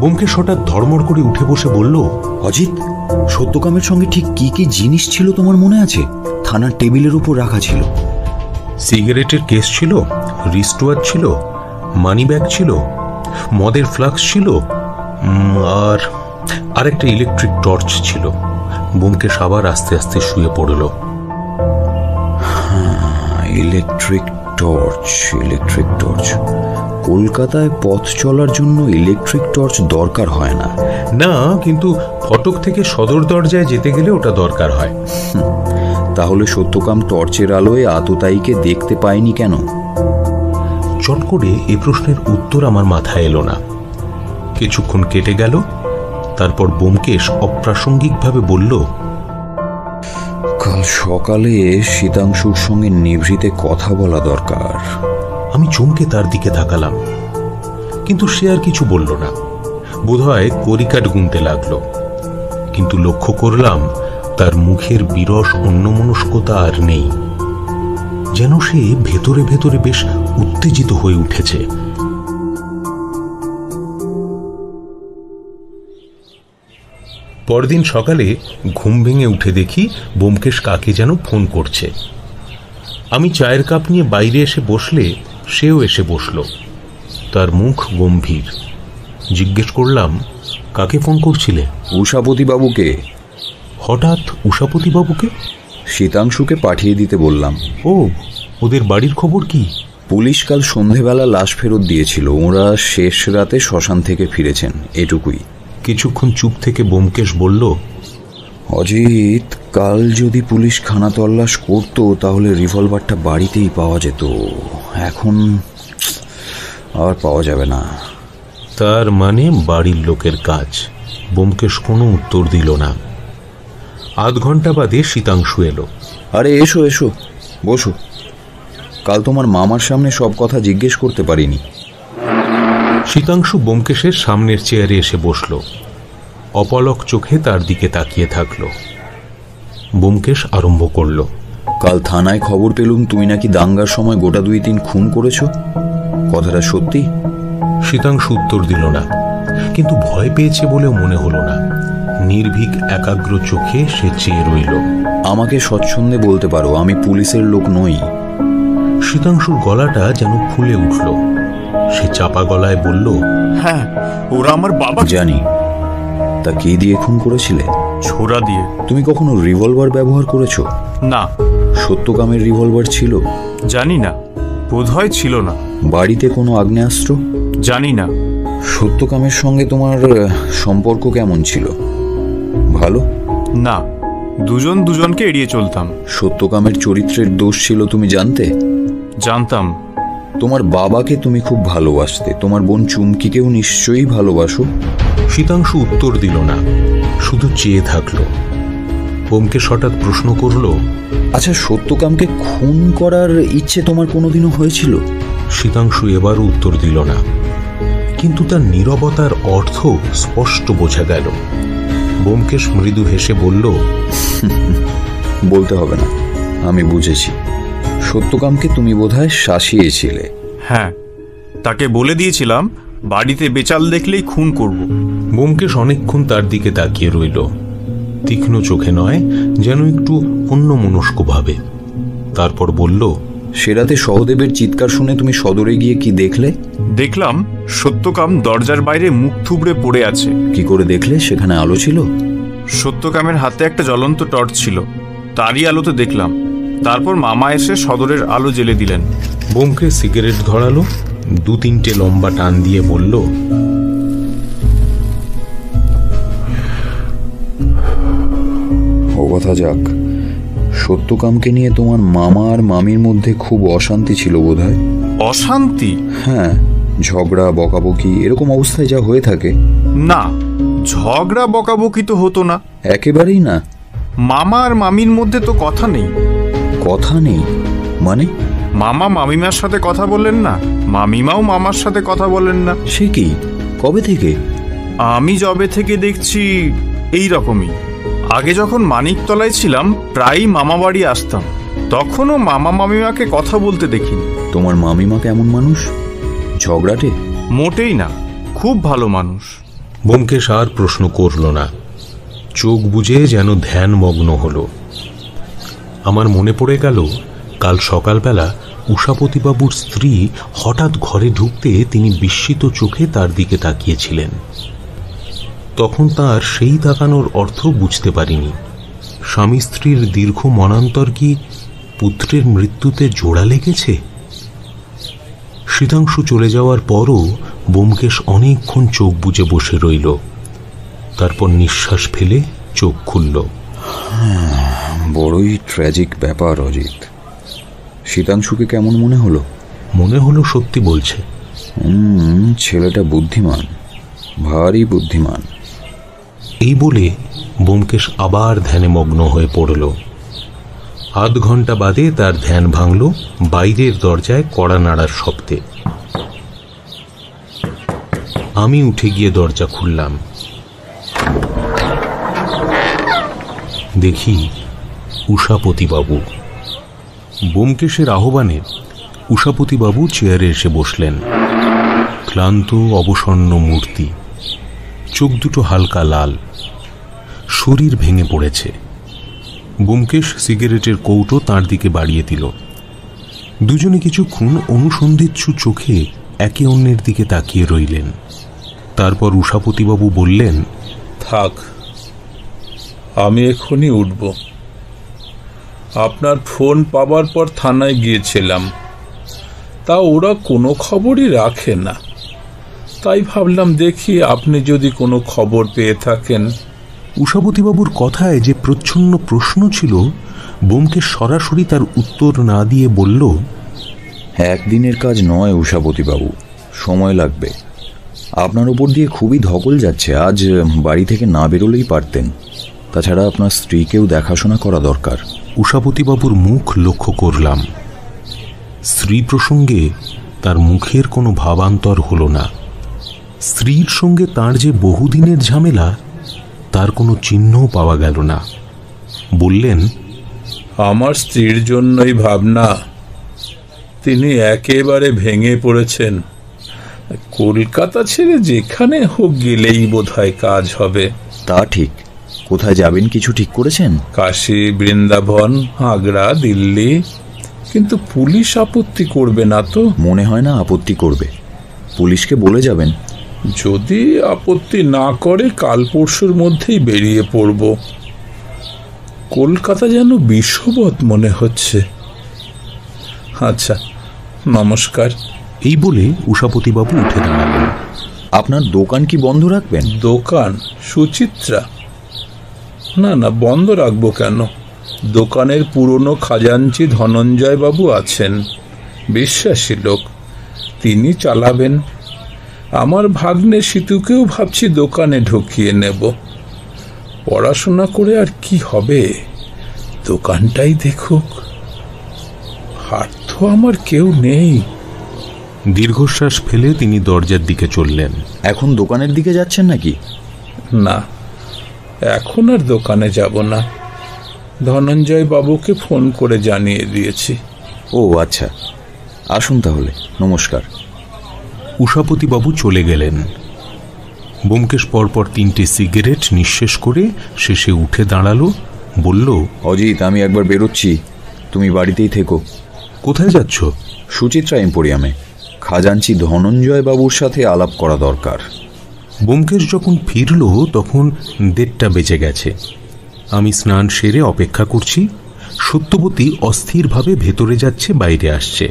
ব্যোমকেশ হঠাৎ ধড়মড় করে উঠে বসে বলল, অজিত, সত্যকামের সঙ্গে ঠিক কি কি জিনিস ছিল তোমার মনে আছে? থানার টেবিলের উপর রাখা ছিল। সিগারেটের কেস ছিল, রিস্ট ওয়াচ ছিল, মানি ব্যাগ ছিল, মদের ফ্লাক্স ছিল, আর আরেকটা ইলেকট্রিক টর্চ ছিল। ব্যোমকেশ আবার আস্তে আস্তে শুয়ে পড়ল। Electric torch, electric torch. কলকাতায় পথ চলার জন্য ইলেকট্রিক টর্চ দরকার হয় না। না, কিন্তু ফটক থেকে সদর দরজায় যেতে গেলে ওটা দরকার হয়। তাহলে সত্যকাম টর্চের আলোয় আততায়ীকে দেখতে পায়নি কেন? চট করে এ প্রশ্নের উত্তর আমার মাথায় এলো না। কিছুক্ষণ কেটে গেল। তারপর ব্যোমকেশ অপ্রাসঙ্গিকভাবে বলল, কাল সকালে শীতাংশুর সঙ্গে নিভৃতে কথা বলা দরকার। আমি চমকে তার দিকে তাকালাম, কিন্তু সে আর কিছু বলল না, বোধহয় কড়িকাঠ গুনতে লাগল। কিন্তু লক্ষ্য করলাম তার মুখের বিরস অন্যমনস্কতা আর নেই, যেন সে ভেতরে ভেতরে বেশ উত্তেজিত হয়ে উঠেছে। পরদিন সকালে ঘুম ভেঙে উঠে দেখি ব্যোমকেশ কাকে যেন ফোন করছে। আমি চায়ের কাপ নিয়ে বাইরে এসে বসলে সেও এসে বসল। তার মুখ গম্ভীর। জিজ্ঞেস করলাম, কাকে ফোন করছিলে? উষাপতিবাবুকে। হঠাৎ উষাপতিবাবুকে? শীতাংশুকে পাঠিয়ে দিতে বললাম। ও, ওদের বাড়ির খবর কি? পুলিশ কাল সন্ধেবেলা লাশ ফেরত দিয়েছিল, ওরা শেষ রাতে শ্মশান থেকে ফিরেছেন, এটুকুই। কিছুক্ষণ চুপ থেকে ব্যোমকেশ বলল, অজিত, কাল যদি পুলিশ খানা তল্লাশ করতো তাহলে রিভলভারটা বাড়িতেই পাওয়া যেত, এখন আর পাওয়া যাবে না। তার মানে বাড়ির লোকের কাজ। ব্যোমকেশ কোনো উত্তর দিল না। আধ ঘন্টা বাদে শীতাংশু এলো। আরে এসো এসো বসো, কাল তোমার মামার সামনে সব কথা জিজ্ঞেস করতে পারিনি। শীতাংশু ব্যোমকেশের সামনের চেয়ারে এসে বসল। অপলক চোখে তার দিকে তাকিয়ে থাকল। ব্যোমকেশ আরম্ভ করল, কাল থানায় খবর পেলুম তুমি নাকি দাঙ্গার সময় গোটা দুই তিন খুন করেছ, কথাটা সত্যি? শীতাংশু উত্তর দিল না, কিন্তু ভয় পেয়েছে বলেও মনে হলো না। নির্ভীক একাগ্র চোখে সে চেয়ে রইল। আমাকে স্বচ্ছন্দে বলতে পারো, আমি পুলিশের লোক নই। শীতাংশুর গলাটা যেন ফুলে উঠল। সে চাপা গলায় বলল, হ্যাঁ, ওরা আমার বাবা। জানি। তা কি দিয়ে খুন করেছিলে? ছোরা দিয়ে। তুমি কখনো রিভলভার ব্যবহার করেছো? না। সত্যকামের রিভলভার ছিল? জানি না, বোধহয় ছিল না। বাড়িতে কোনো আগ্নেয়াস্ত্র? জানি না। সত্যকামের সঙ্গে তোমার সম্পর্ক কেমন ছিল? ভালো না, দুজন দুজনকে এড়িয়ে চলতাম। সত্যকামের চরিত্রের দোষ ছিল তুমি জানতে? জানতাম। তোমার বাবাকে তুমি খুব ভালোবাসতে, তোমার বোন চুমকিকেও নিশ্চয়ই ভালোবাসো। শীতাংশু উত্তর দিল না, শুধু চেয়ে থাকলো। ব্যোমকেশ হঠাৎ প্রশ্ন করলো, আচ্ছা, সত্যকামকে খুন করার ইচ্ছে তোমার কোনোদিনও হয়েছিল? শীতাংশু এবারও উত্তর দিল না, কিন্তু তার নীরবতার অর্থ স্পষ্ট বোঝা গেল। ব্যোমকেশ মৃদু হেসে বলল, বলতে হবে না, আমি বুঝেছি। সত্যকামকে তুমি বোধহয় শাসিয়েছিলে? হ্যাঁ, তাকে বলে দিয়েছিলাম বাড়িতে বেচাল দেখলেই খুন করব। ব্যোমকেশ অনেকক্ষণ তার দিকে তাকিয়ে রইল, তীক্ষ্ণ চোখে নয়, যেন একটু অন্যমনস্কভাবে। তারপর বলল, সে রাতে সহদেবের চিৎকার শুনে তুমি সদরে গিয়ে কি দেখলে? দেখলাম সত্যকাম দরজার বাইরে মুখ থুবড়ে পড়ে আছে। কি করে দেখলে? সেখানে আলো ছিল? সত্যকামের হাতে একটা জ্বলন্ত টর্চ ছিল, তারই আলোতে দেখলাম। তারপর মামা এসে সদরের আলো জ্বেলে দিলেন। ব্যোমকেশ সিগারেট ধরালো, দু তিনটে লম্বা টান দিয়ে বলল, ও কথা যাক, সত্যকামকে নিয়ে তোমার মামা আর মামির মধ্যে খুব অশান্তি ছিল বোধহয়? অশান্তি? হ্যাঁ, ঝগড়া বকাবকি, এরকম অবস্থায় যা হয়ে থাকে। না, ঝগড়া বকাবকি তো হতো না। একেবারেই না? মামা আর মামির মধ্যে তো কথা নেই। কথা নেই মানে? মামা মামিমার সাথে কথা বলেন না, মামিমাও মামার সাথে কথা বলেন না। সে কি? কবে থেকে? আমি যবে থেকে দেখছি এই রকমই। আগে যখন মানিকতলায় ছিলাম প্রায়ই মামা বাড়ি আসতাম, তখনও মামা মামিমাকে কথা বলতে দেখিনি। তোমার মামিমা কেমন মানুষ? ঝগড়াটে? মোটেই না, খুব ভালো মানুষ। ব্যোমকেশ আর প্রশ্ন করল না, চোখ বুজে যেন ধ্যানমগ্ন হলো। আমার মনে পড়ে গেল, কাল সকালবেলা উষাপতিবাবুর স্ত্রী হঠাৎ ঘরে ঢুকতে তিনি বিস্মিত চোখে তার দিকে তাকিয়েছিলেন। তখন তার সেই তাকানোর অর্থ বুঝতে পারিনি। স্বামী স্ত্রীর দীর্ঘ মনান্তর কি পুত্রের মৃত্যুতে জোড়া লেগেছে? শীতাংশু চলে যাওয়ার পরও ব্যোমকেশ অনেকক্ষণ চোখ বুজে বসে রইল। তারপর নিঃশ্বাস ফেলে চোখ খুলল। বড়ই ট্র্যাজিক ব্যাপার অজিত। শীতাংশুকে কেমন মনে হলো? মনে হলো সত্যি বলছে। ছেলেটা বুদ্ধিমান, भारी बुद्धिमान। এই বলে ব্যোমকেশ আবার ধ্যানে মগ্ন হয়ে পড়ল। আধ ঘন্টা বাদে তার ধ্যান ভাঙল বাইরের দরজায় কড়া নাড়ার শব্দে। আমি উঠে গিয়ে দরজা খুললাম, দেখি উষাপতিবাবু। ব্যোমকেশের আহ্বানে উষাপতিবাবু চেয়ারে এসে বসলেন। ক্লান্ত অবসন্ন মূর্তি, চোখ দুটো হালকা লাল, শরীর ভেঙে পড়েছে। ব্যোমকেশ সিগারেটের কৌটো তাঁর দিকে বাড়িয়ে দিল। দুজনে কিছুক্ষণ অনুসন্ধিৎসু চোখে একে অন্যের দিকে তাকিয়ে রইলেন। তারপর উষাপতিবাবু বললেন, থাক, আমি এখনই উঠব। আপনার ফোন পাবার পর থানায় গিয়েছিলাম, তা ওরা কোনো খবরই রাখে না, তাই ভাবলাম দেখি আপনি যদি কোনো খবর পেয়ে থাকেন। উষাপতিবাবুর কথায় যে প্রচ্ছন্ন প্রশ্ন ছিল, ব্যোমকেশ সরাসরি তার উত্তর না দিয়ে বলল, একদিনের কাজ নয় উষাপতিবাবু, সময় লাগবে। আপনার ওপর দিয়ে খুবই ধকল যাচ্ছে, আজ বাড়ি থেকে না বেরোলেই পারতেন। তাছাড়া আপনার স্ত্রীকেও দেখাশোনা করা দরকার। উষাপতিবাবুর মুখ লক্ষ্য করলাম। স্ত্রী প্রসঙ্গে তার মুখের কোনো ভাবান্তর হল না। স্ত্রীর সঙ্গে তাঁর যে বহুদিনের ঝামেলা, তার কোনো চিহ্ন পাওয়া গেল না। বললেন, আমার স্ত্রীর জন্যই ভাবনা, তিনি একেবারে ভেঙে পড়েছেন। কলকাতা ছেড়ে যেখানে হোক গেলেই বোধহয় কাজ হবে। তা ঠিক, কোথায় যাবেন কিছু ঠিক করেছেন? কাশী, বৃন্দাবন, আগ্রা, দিল্লি। কিন্তু পুলিশ আপত্তি করবে না তো? মনে হয় না আপত্তি করবে। পুলিশকে বলে যাবেন, যদি আপত্তি না করে কাল পরশুর মধ্যেই বেরিয়ে পড়ব। কলকাতা যেন বিষবৎ মনে হচ্ছে। আচ্ছা, নমস্কার। এই বলে উষাপতিবাবু উঠে দাঁড়ালেন। আপনার দোকান কি বন্ধ রাখবেন? দোকান? সুচিত্রা? না না, বন্ধ রাখবো কেন? দোকানের পুরনো খাজাঞ্চি ধনঞ্জয় বাবু আছেন, বিশ্বাসী লোক, তিনি চালাবেন। আমার ভাগ্নে সীতুকেও ভাবছি দোকানে ঢুকিয়ে নেব। পড়াশোনা করে আর কি হবে, দোকানটাই দেখুক। আর তো আমার কেউ নেই। দীর্ঘশ্বাস ফেলে তিনি দরজার দিকে চললেন। এখন দোকানের দিকে যাচ্ছেন নাকি? না, এখন আর দোকানে যাব না, ধনঞ্জয় বাবুকে ফোন করে জানিয়ে দিয়েছি। ও আচ্ছা, আসুন তাহলে, নমস্কার। উষাপতিবাবু চলে গেলেন। ব্যোমকেশ পরপর তিনটে সিগারেট নিঃশেষ করে শেষে উঠে দাঁড়ালো, বলল, অজিত, আমি একবার বেরোচ্ছি, তুমি বাড়িতেই থেকো। কোথায় যাচ্ছ? সুচিত্রা এম্পোরিয়ামে খাজাঞ্চি ধনঞ্জয় বাবুর সাথে আলাপ করা দরকার। ব্যোমকেশ যখন ফিরল তখন দেড়টা বেজে গেছে। আমি স্নান সেরে অপেক্ষা করছি। সত্যবতী অস্থিরভাবে ভেতরে যাচ্ছে, বাইরে আসছে।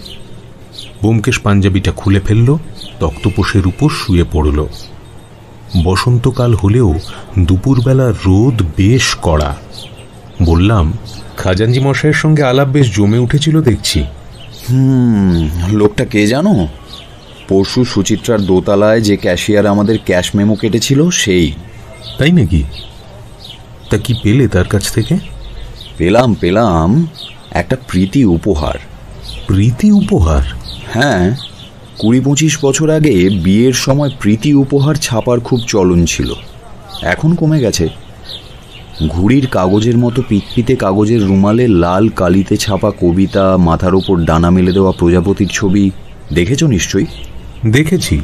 ব্যোমকেশ পাঞ্জাবিটা খুলে ফেলল, তক্তপোষের উপর শুয়ে পড়ল। বসন্তকাল হলেও দুপুরবেলা রোদ বেশ কড়া। বললাম, খাজাঞ্জি মশাইয়ের সঙ্গে আলাপ বেশ জমে উঠেছিল দেখছি। হুম, লোকটা কে জানো? পরশু সুচিত্রার দোতলায় যে ক্যাশিয়ার আমাদের ক্যাশ মেমো কেটেছিল সেই। তাই নাকি? তা কি পেলে তার কাছ থেকে? পেলাম পেলাম একটা প্রীতি উপহার। প্রীতি উপহার? হ্যাঁ, কুড়ি পঁচিশ বছর আগে বিয়ের সময় প্রীতি উপহার ছাপার খুব চলন ছিল, এখন কমে গেছে। ঘুড়ির কাগজের মতো পিতপিতে কাগজের রুমালে লাল কালিতে ছাপা কবিতা, মাথার ওপর ডানা মেলে দেওয়া প্রজাপতির ছবি। দেখেছ নিশ্চয়ই? দেখেছি।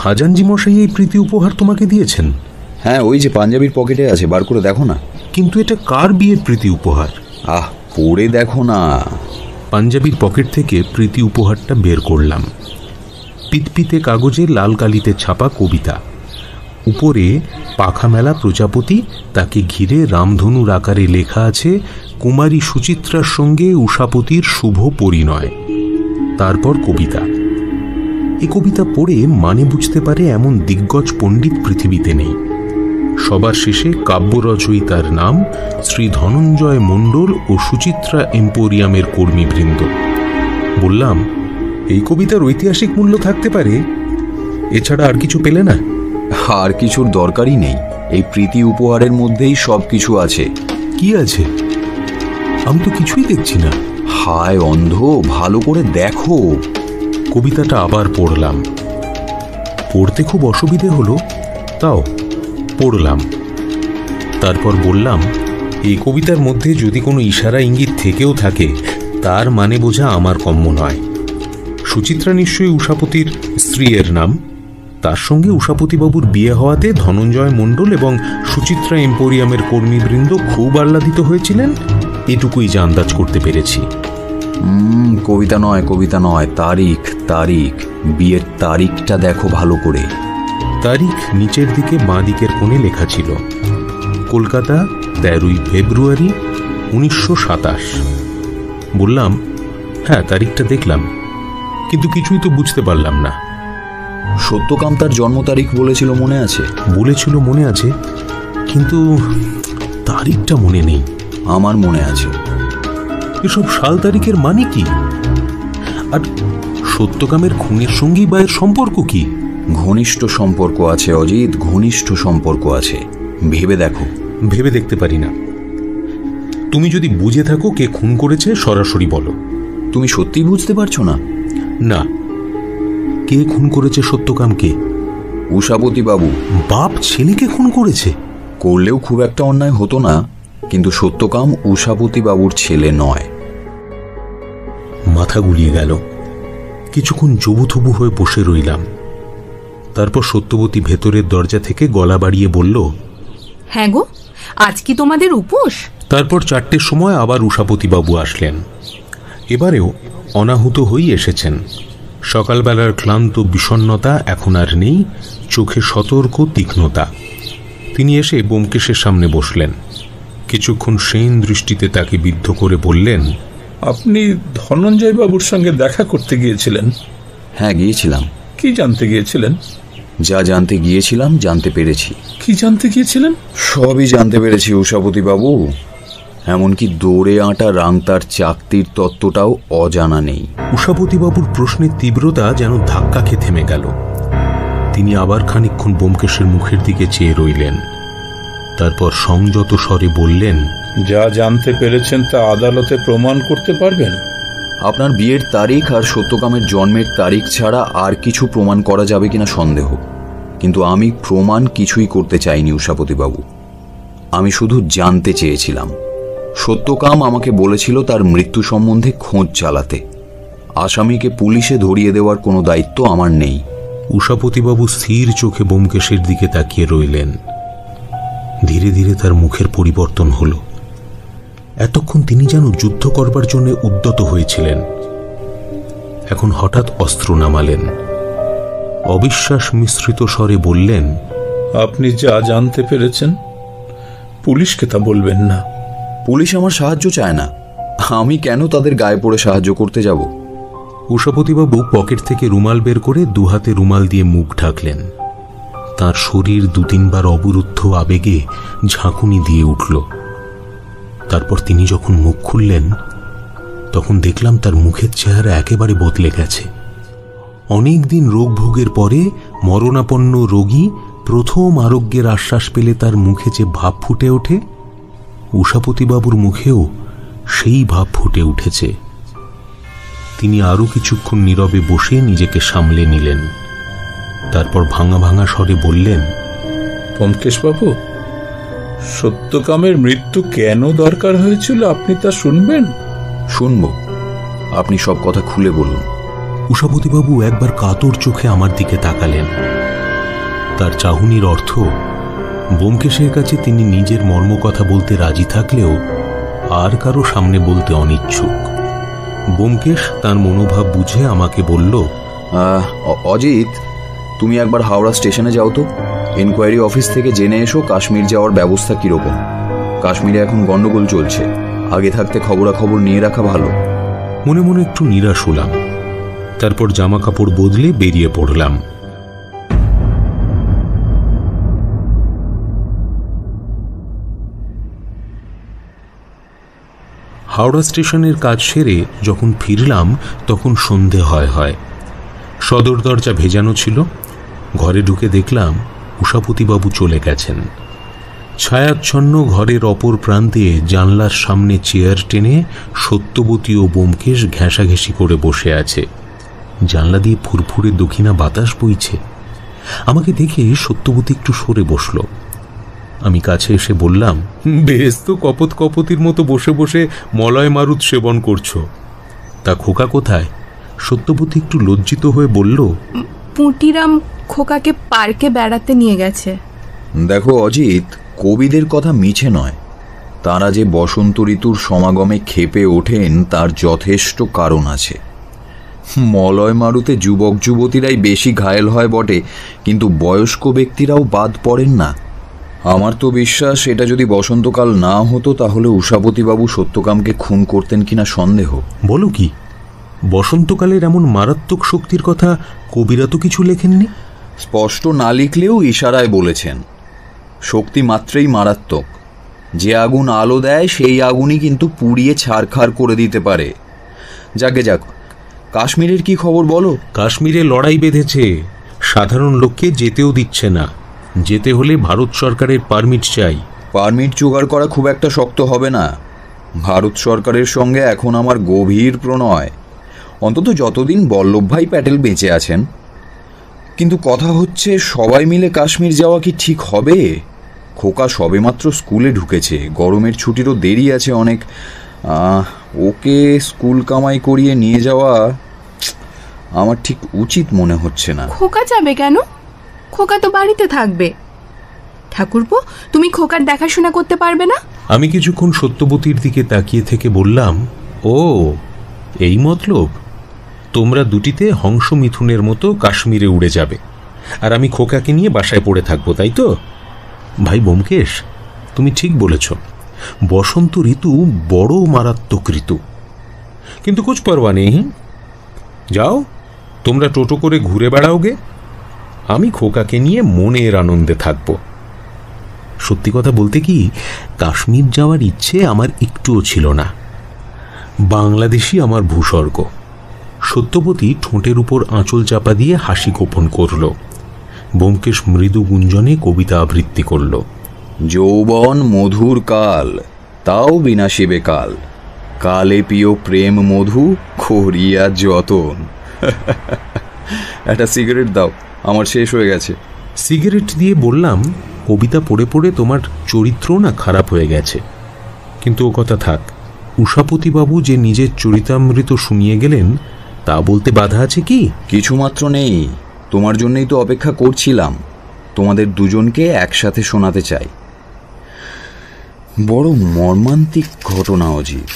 খাজাঞ্জি মশাই এই প্রীতি উপহার তোমাকে দিয়েছেন? হ্যাঁ, ওই যে পাঞ্জাবির পকেটে আছে, বার করে দেখো না। কিন্তু এটা কার বিয়ের প্রীতি উপহার? আহ, পড়ে দেখো না। পাঞ্জাবির পকেট থেকে প্রীতি উপহারটা বের করলাম। পিতপিতে কাগজে লাল কালিতে ছাপা কবিতা, উপরে পাখা মেলা প্রজাপতি, তাকে ঘিরে রামধনুর আকারে লেখা আছে, কুমারী সুচিত্রার সঙ্গে উষাপতির শুভ পরিণয়। তারপর কবিতা। এ কবিতা পড়ে মানে বুঝতে পারে এমন দিগ্গজ পণ্ডিত পৃথিবীতে নেই। সবার শেষে কাব্য রচয়িতার নাম শ্রী ধনঞ্জয় মণ্ডল ও সুচিত্রা এম্পোরিয়ামের কর্মীবৃন্দ। বললাম, এই কবিতার ঐতিহাসিক মূল্য থাকতে পারে, এছাড়া আর কিছু পেলে না? আর কিছুর দরকারই নেই। এই প্রীতি উপহারের মধ্যেই সবকিছু আছে। কি আছে? আমি তো কিছুই দেখছি না। হায় অন্ধ, ভালো করে দেখো। কবিতাটা আবার পড়লাম। পড়তে খুব অসুবিধে হলো, তাও পড়লাম। তারপর বললাম, এই কবিতার মধ্যে যদি কোনো ইশারা ইঙ্গিত থেকেও থাকে তার মানে বোঝা আমার কম্য নয়। সুচিত্রা নিশ্চয়ই উষাপতির স্ত্রীর নাম। তার সঙ্গে উষাপতিবাবুর বিয়ে হওয়াতে ধনঞ্জয় মণ্ডল এবং সুচিত্রা এম্পোরিয়ামের কর্মীবৃন্দ খুব আহ্লাদিত হয়েছিলেন, এটুকুই যা আন্দাজ করতে পেরেছি। হুম, কবিতা নয়, কবিতা নয়, তারিখ তারিখ। বিয়ের তারিখটা দেখো ভালো করে। তারিখ নিচের দিকে বাঁ দিকের কোণে লেখা ছিল, কলকাতা তেরোই ফেব্রুয়ারি উনিশশো সাতাশ। বললাম, হ্যাঁ তারিখটা দেখলাম, কিন্তু কিছুই তো বুঝতে পারলাম না। সত্যকাম তার জন্ম তারিখ বলেছিল মনে আছে? বলেছিল মনে আছে, কিন্তু তারিখটা মনে নেই। আমার মনে আছে। এসব সাল তারিখের মানে কি? আর সত্যকামের খুনের সঙ্গী বায়ের সম্পর্ক কি? ঘনিষ্ঠ সম্পর্ক আছে অজিত, ঘনিষ্ঠ সম্পর্ক আছে। ভেবে দেখো। ভেবে দেখতে পারি না। তুমি যদি বুঝে থাকো কে খুন করেছে সরাসরি বলো। তুমি সত্যি বুঝতে পারছো না? না। কে খুন করেছে সত্যকামকে? উষাপতি বাবু। বাপ ছেলেকে খুন করেছে? করলেও খুব একটা অন্যায় হতো না, কিন্তু সত্যকাম উষাপতি বাবুর ছেলে নয়। মাথা গুলিয়ে গেল। কিছুক্ষণ জবুথবু হয়ে বসে রইলাম। তারপর সত্যবতী ভেতরের দরজা থেকে গলা বাড়িয়ে বলল, হ্যাঁ গো, আজ কি তোমাদের উপোস? তারপর চারটের সময় আবার উষাপতি বাবু আসলেন। এবারেও অনাহুত হয়েই এসেছেন। সকালবেলার ক্লান্ত বিষণ্ণতা এখন আর নেই, চোখে সতর্ক তীক্ষ্ণতা। তিনি এসে ব্যোমকেশের সামনে বসলেন। কিছুক্ষণ সেন দৃষ্টিতে তাকে বিদ্ধ করে বললেন, আপনি ধনঞ্জয় বাবুর সঙ্গে দেখা করতে গিয়েছিলেন? হ্যাঁ গিয়েছিলাম। কি জানতে গিয়েছিলেন? যা জানতে গিয়েছিলাম জানতে পেরেছি। কি জানতে গিয়েছিলেন? সবই জানতে পেরেছি উষাপতি বাবু। এমনকি দৌড়ে আঁটা রাংতার চাকতির তত্ত্বটাও অজানা নেই। উষাপতিবাবুর প্রশ্নের তীব্রতা যেন ধাক্কা খেয়ে থেমে গেল। তিনি আবার খানিকক্ষণ ব্যোমকেশের মুখের দিকে চেয়ে রইলেন। তারপর সংযত স্বরে বললেন, যা জানতে পেরেছেন তা আদালতে প্রমাণ করতে পারবেন? আপনার বিয়ের তারিখ আর সত্যকামের জন্মের তারিখ ছাড়া আর কিছু প্রমাণ করা যাবে কিনা সন্দেহ, কিন্তু আমি প্রমাণ কিছুই করতে চাইনি উষাপতিবাবু। আমি শুধু জানতে চেয়েছিলাম। সত্যকাম আমাকে বলেছিল তার মৃত্যু সম্বন্ধে খোঁজ চালাতে। আসামিকে পুলিশে ধরিয়ে দেওয়ার কোনো দায়িত্ব আমার নেই। উষাপতিবাবু স্থির চোখে ব্যোমকেশের দিকে তাকিয়ে রইলেন। ধীরে ধীরে তার মুখের পরিবর্তন হল। এতক্ষণ তিনি যেন যুদ্ধ করবার জন্য উদ্যত হয়েছিলেন, এখন হঠাৎ অস্ত্র নামালেন। অবিশ্বাস মিশ্রিত স্বরে বললেন, আপনি যা জানতে পেরেছেন পুলিশকে তা বলবেন না। পুলিশ আমার সাহায্য চায় না, আমি কেন তাদের গায়ে পড়ে সাহায্য করতে যাব? উষাপতিবাবু পকেট থেকে রুমাল বের করে দুহাতে রুমাল দিয়ে মুখ ঢাকলেন। তার শরীর দু তিনবার অবরুদ্ধ আবেগে ঝাঁকুনি দিয়ে উঠল। তারপর তিনি যখন মুখ খুললেন তখন দেখলাম তার মুখের চেহারা একেবারে বদলে গেছে। অনেকদিন রোগ ভোগের পরে মরণাপন্ন রোগী প্রথম আরোগ্যের আশ্বাস পেলে তার মুখে যে ভাব ফুটে ওঠে, উষাপতিবাবুর মুখেও সেই ভাব ফুটে উঠেছে। তিনি আরও কিছুক্ষণ নীরবে বসে নিজেকে সামলে নিলেন। তারপর ভাঙা ভাঙা স্বরে বললেন, ব্যোমকেশবাবু, সত্যকামের মৃত্যু কেন দরকার হয়েছিল আপনি তা শুনবেন? শুনব, আপনি সব কথা খুলে বলুন। উষাপতিবাবু একবার কাতর চোখে আমার দিকে তাকালেন। তার চাহনির অর্থ, ব্যোমকেশের কাছে তিনি নিজের মর্মকথা বলতে রাজি থাকলেও আর কারো সামনে বলতে অনিচ্ছুক। ব্যোমকেশ তার মনোভাব বুঝে আমাকে বলল, অজিত, তুমি একবার হাওড়া স্টেশনে যাও তো, এনকোয়ারি অফিস থেকে জেনে এসো কাশ্মীর যাওয়ার ব্যবস্থা কীরকম। কাশ্মীরে এখন গণ্ডগোল চলছে, আগে থাকতে খবরাখবর নিয়ে রাখা ভালো। মনে মনে একটু নিরাশ হলাম। তারপর জামা কাপড় বদলে বেরিয়ে পড়লাম। হাওড়া স্টেশনের কাজ সেরে যখন ফিরলাম তখন সন্ধে হয় হয়। সদর দরজা ভেজানো ছিল। ঘরে ঢুকে দেখলাম उषापतिबाबू चले गेছেন। ছায়াচ্ছন্ন ঘরের অপর প্রান্তে জানলার সামনে চেয়ার টেনে সত্যবতী ও ব্যোমকেশ ঘেঁষাঘেঁষি করে বসে আছে। জানলা দিয়ে ফুরফুরে দক্ষিণা বাতাস বইছে। আমাকে দেখে সত্যবতী একটু সরে বসলো। আমি কাছে এসে বললাম, বেশ তো কপত কপতির মতো বসে বসে মলয় মারুত সেবন করছো, তা খোকা কোথায়? সত্যবতী একটু লজ্জিত হয়ে বলল, পুঁটিরাম খোকাকে পার্কে বেড়াতে নিয়ে গেছে। দেখো অজিত, কবিদের কথা মিছে নয়, তারা যে বসন্ত ঋতুর সমাগমে খেপে ওঠেন তার যথেষ্ট কারণ আছে। মলয় মারুতে যুবক যুবতীরাই বেশি ঘায়েল হয় বটে, কিন্তু বয়স্ক ব্যক্তিরাও বাদ পড়েন না। আমার তো বিশ্বাস এটা যদি বসন্তকাল না হতো তাহলে উষাপতিবাবু সত্যকামকে খুন করতেন কিনা সন্দেহ। বলো কি, বসন্তকালের এমন মারাত্মক শক্তির কথা কবিরা তো কিছু লেখেননি? স্পষ্ট না লিখলেও ইশারায় বলেছেন। শক্তি মাত্রেই মারাত্মক, যে আগুন আলো দেয় সেই আগুনই কিন্তু পুড়িয়ে ছারখার করে দিতে পারে। যাকে যাক, কাশ্মীরের কি খবর বলো? কাশ্মীরে লড়াই বেঁধেছে, সাধারণ লোককে যেতেও দিচ্ছে না। যেতে হলে ভারত সরকারের পারমিট চাই। পারমিট জোগাড় করা খুব একটা শক্ত হবে না। ভারত সরকারের সঙ্গে এখন আমার গভীর প্রণয়, অন্তত যতদিন বল্লভভাই প্যাটেল বেঁচে আছেন। কিন্তু কথা হচ্ছে, সবাই মিলে কাশ্মীর যাওয়া কি ঠিক হবে? খোকা সবেমাত্র স্কুলে ঢুকেছে, গরমের ছুটিরও দেরি আছে অনেক। ওকে স্কুল কামাই করিয়ে নিয়ে যাওয়া আমার ঠিক উচিত মনে হচ্ছে না। খোকা যাবে কেন? খোকা তো বাড়িতে থাকবে। ঠাকুরপো, তুমি খোকার দেখাশোনা করতে পারবে না? আমি কিছুক্ষণ সত্যবতীর দিকে তাকিয়ে থেকে বললাম, ও এই মতলব, তোমরা দুটিতে হংস মিথুনের মতো কাশ্মীরে উড়ে যাবে আর আমি খোকাকে নিয়ে বাসায় পড়ে থাকবো, তাই তো? ভাই ব্যোমকেশ, তুমি ঠিক বলেছ, বসন্ত ঋতু বড় মারাত্মক ঋতু। কিন্তু কুছ পরোয়া নেই, যাও তোমরা টোটো করে ঘুরে বেড়াওগে, আমি খোকাকে নিয়ে মনের আনন্দে থাকব। সত্যি কথা বলতে কি, কাশ্মীর যাওয়ার ইচ্ছে আমার একটুও ছিল না। বাংলাদেশি আমার ভূস্বর্গ। সত্যবতী ঠোঁটের উপর আঁচল চাপা দিয়ে হাসি গোপন করল। ব্যোমকেশ মৃদু গুঞ্জনে কবিতা আবৃত্তি করল। যৌবন মধুর কাল, তাও বিনাশিবে কাল, কালে প্রিয় প্রেম মধু খরিয়া যতন। একটা সিগারেট দাও, আমার শেষ হয়ে গেছে। সিগারেট দিয়ে বললাম, কবিতা পড়ে পড়ে তোমার চরিত্র না খারাপ হয়ে গেছে। কিন্তু ও কথা থাক, উষাপতিবাবু যে নিজের চরিতামৃত শুনিয়ে গেলেন তা বলতে বাধা আছে কি? কিছুমাত্র নেই, তোমার জন্যই তো অপেক্ষা করছিলাম, তোমাদের দুজনকে একসাথে শোনাতে চাই। বড় মর্মান্তিক ঘটনা অজিত।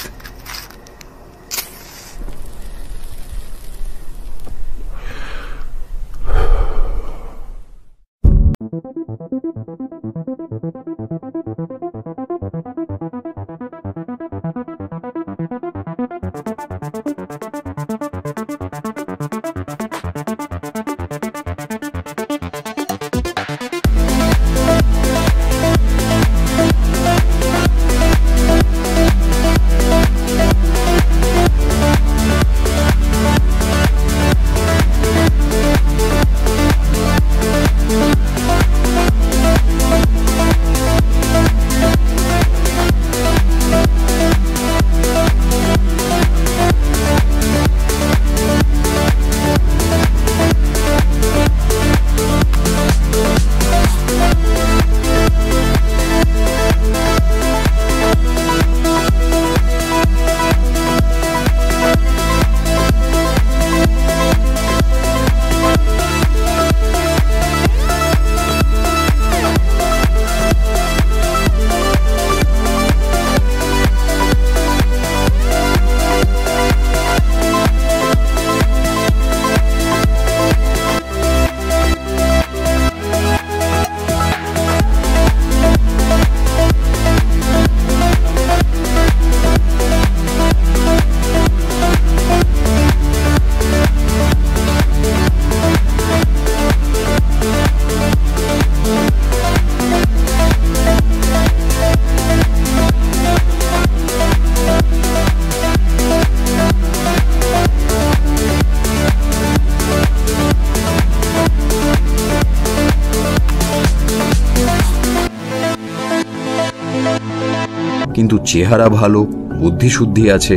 किन्तु चेहरा भालो, बुद्धिशुद्धि आछे।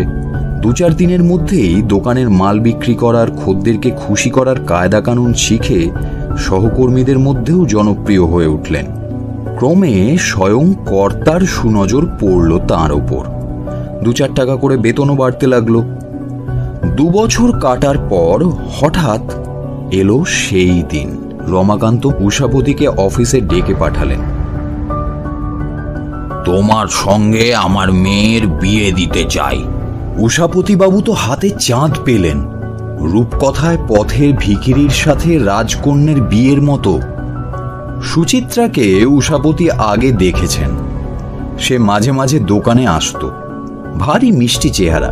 दो चार दिनेर मध्येई दोकानेर माल बिक्री करार, खोद्देरके खुशी करार कायदा कानून शिखे सहकर्मीदेर मध्येও जनप्रिय हয়ে उठलेন। क्रमे स्वयं कर्तार सुनजर पड़ल तार ओपर। दो चार टाका करे वेतनो बाड़ते लागलो। दो बछर काटार पर हठात् एलो सेई दिन। रमाकान्त उषापतिके अफिसे डेके पाठालेन। तोमार संगे आमार मेयेर बिये दिते चाइ। उषापति बाबू तो हाथे चाँद पेलेन। रूपकथाय पथेर भिखिरिर साथे राजकन्यार बियेर मतो। सुचित्राके उषापति आगे देखेछेन। से माझे माझे दोकाने आसतो। भारी मिष्टि चेहरा।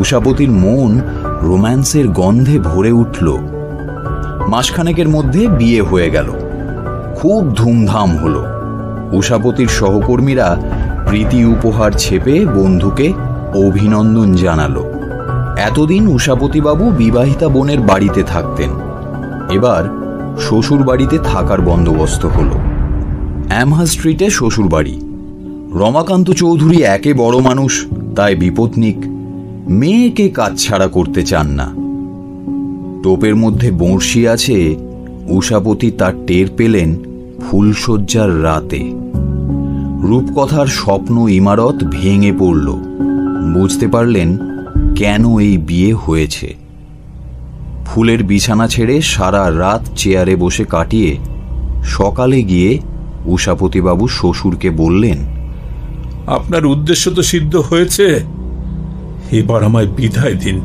उषापतिर मन रोमांसेर गन्धे भरे उठलो। मासखानेकेर मध्ये बिये हये गेल। खूब धूमधाम हलो। उषापतिर सहकर्मीरा प्रीति उपहार छेपे बंधुके अभिनंदन जानालो। एतदिन उषापति बाबू विवाहिता बोनेर बाड़ीते थाकतेन। एबार शोशुर बाड़ीते थाकार बंदोबस्त हलो। एमहा स्ट्रीटे शोशुर बाड़ी। रमाकान्त चौधुरी एके बड़ मानुष, ताई विपत्निक मेयेके काज छाड़ा करते चान ना। टोपेर मध्य बंशी आछे। उषापति तार टेर पेलेन फुलशज्जार राते। रूपकथार स्वप्न इमारत भेंगे पड़ल। बुझते पारलेन केन एई बिये हयेछे। फुलेर बिछाना छेड़े सारा रात चेयारे बसे काटिए सकाले गिये उषापति बाबू शशुरके बोललेन, आपनार उद्देश्य तो सिद्ध हयेछे, एबार आमाय बिदाय दिन।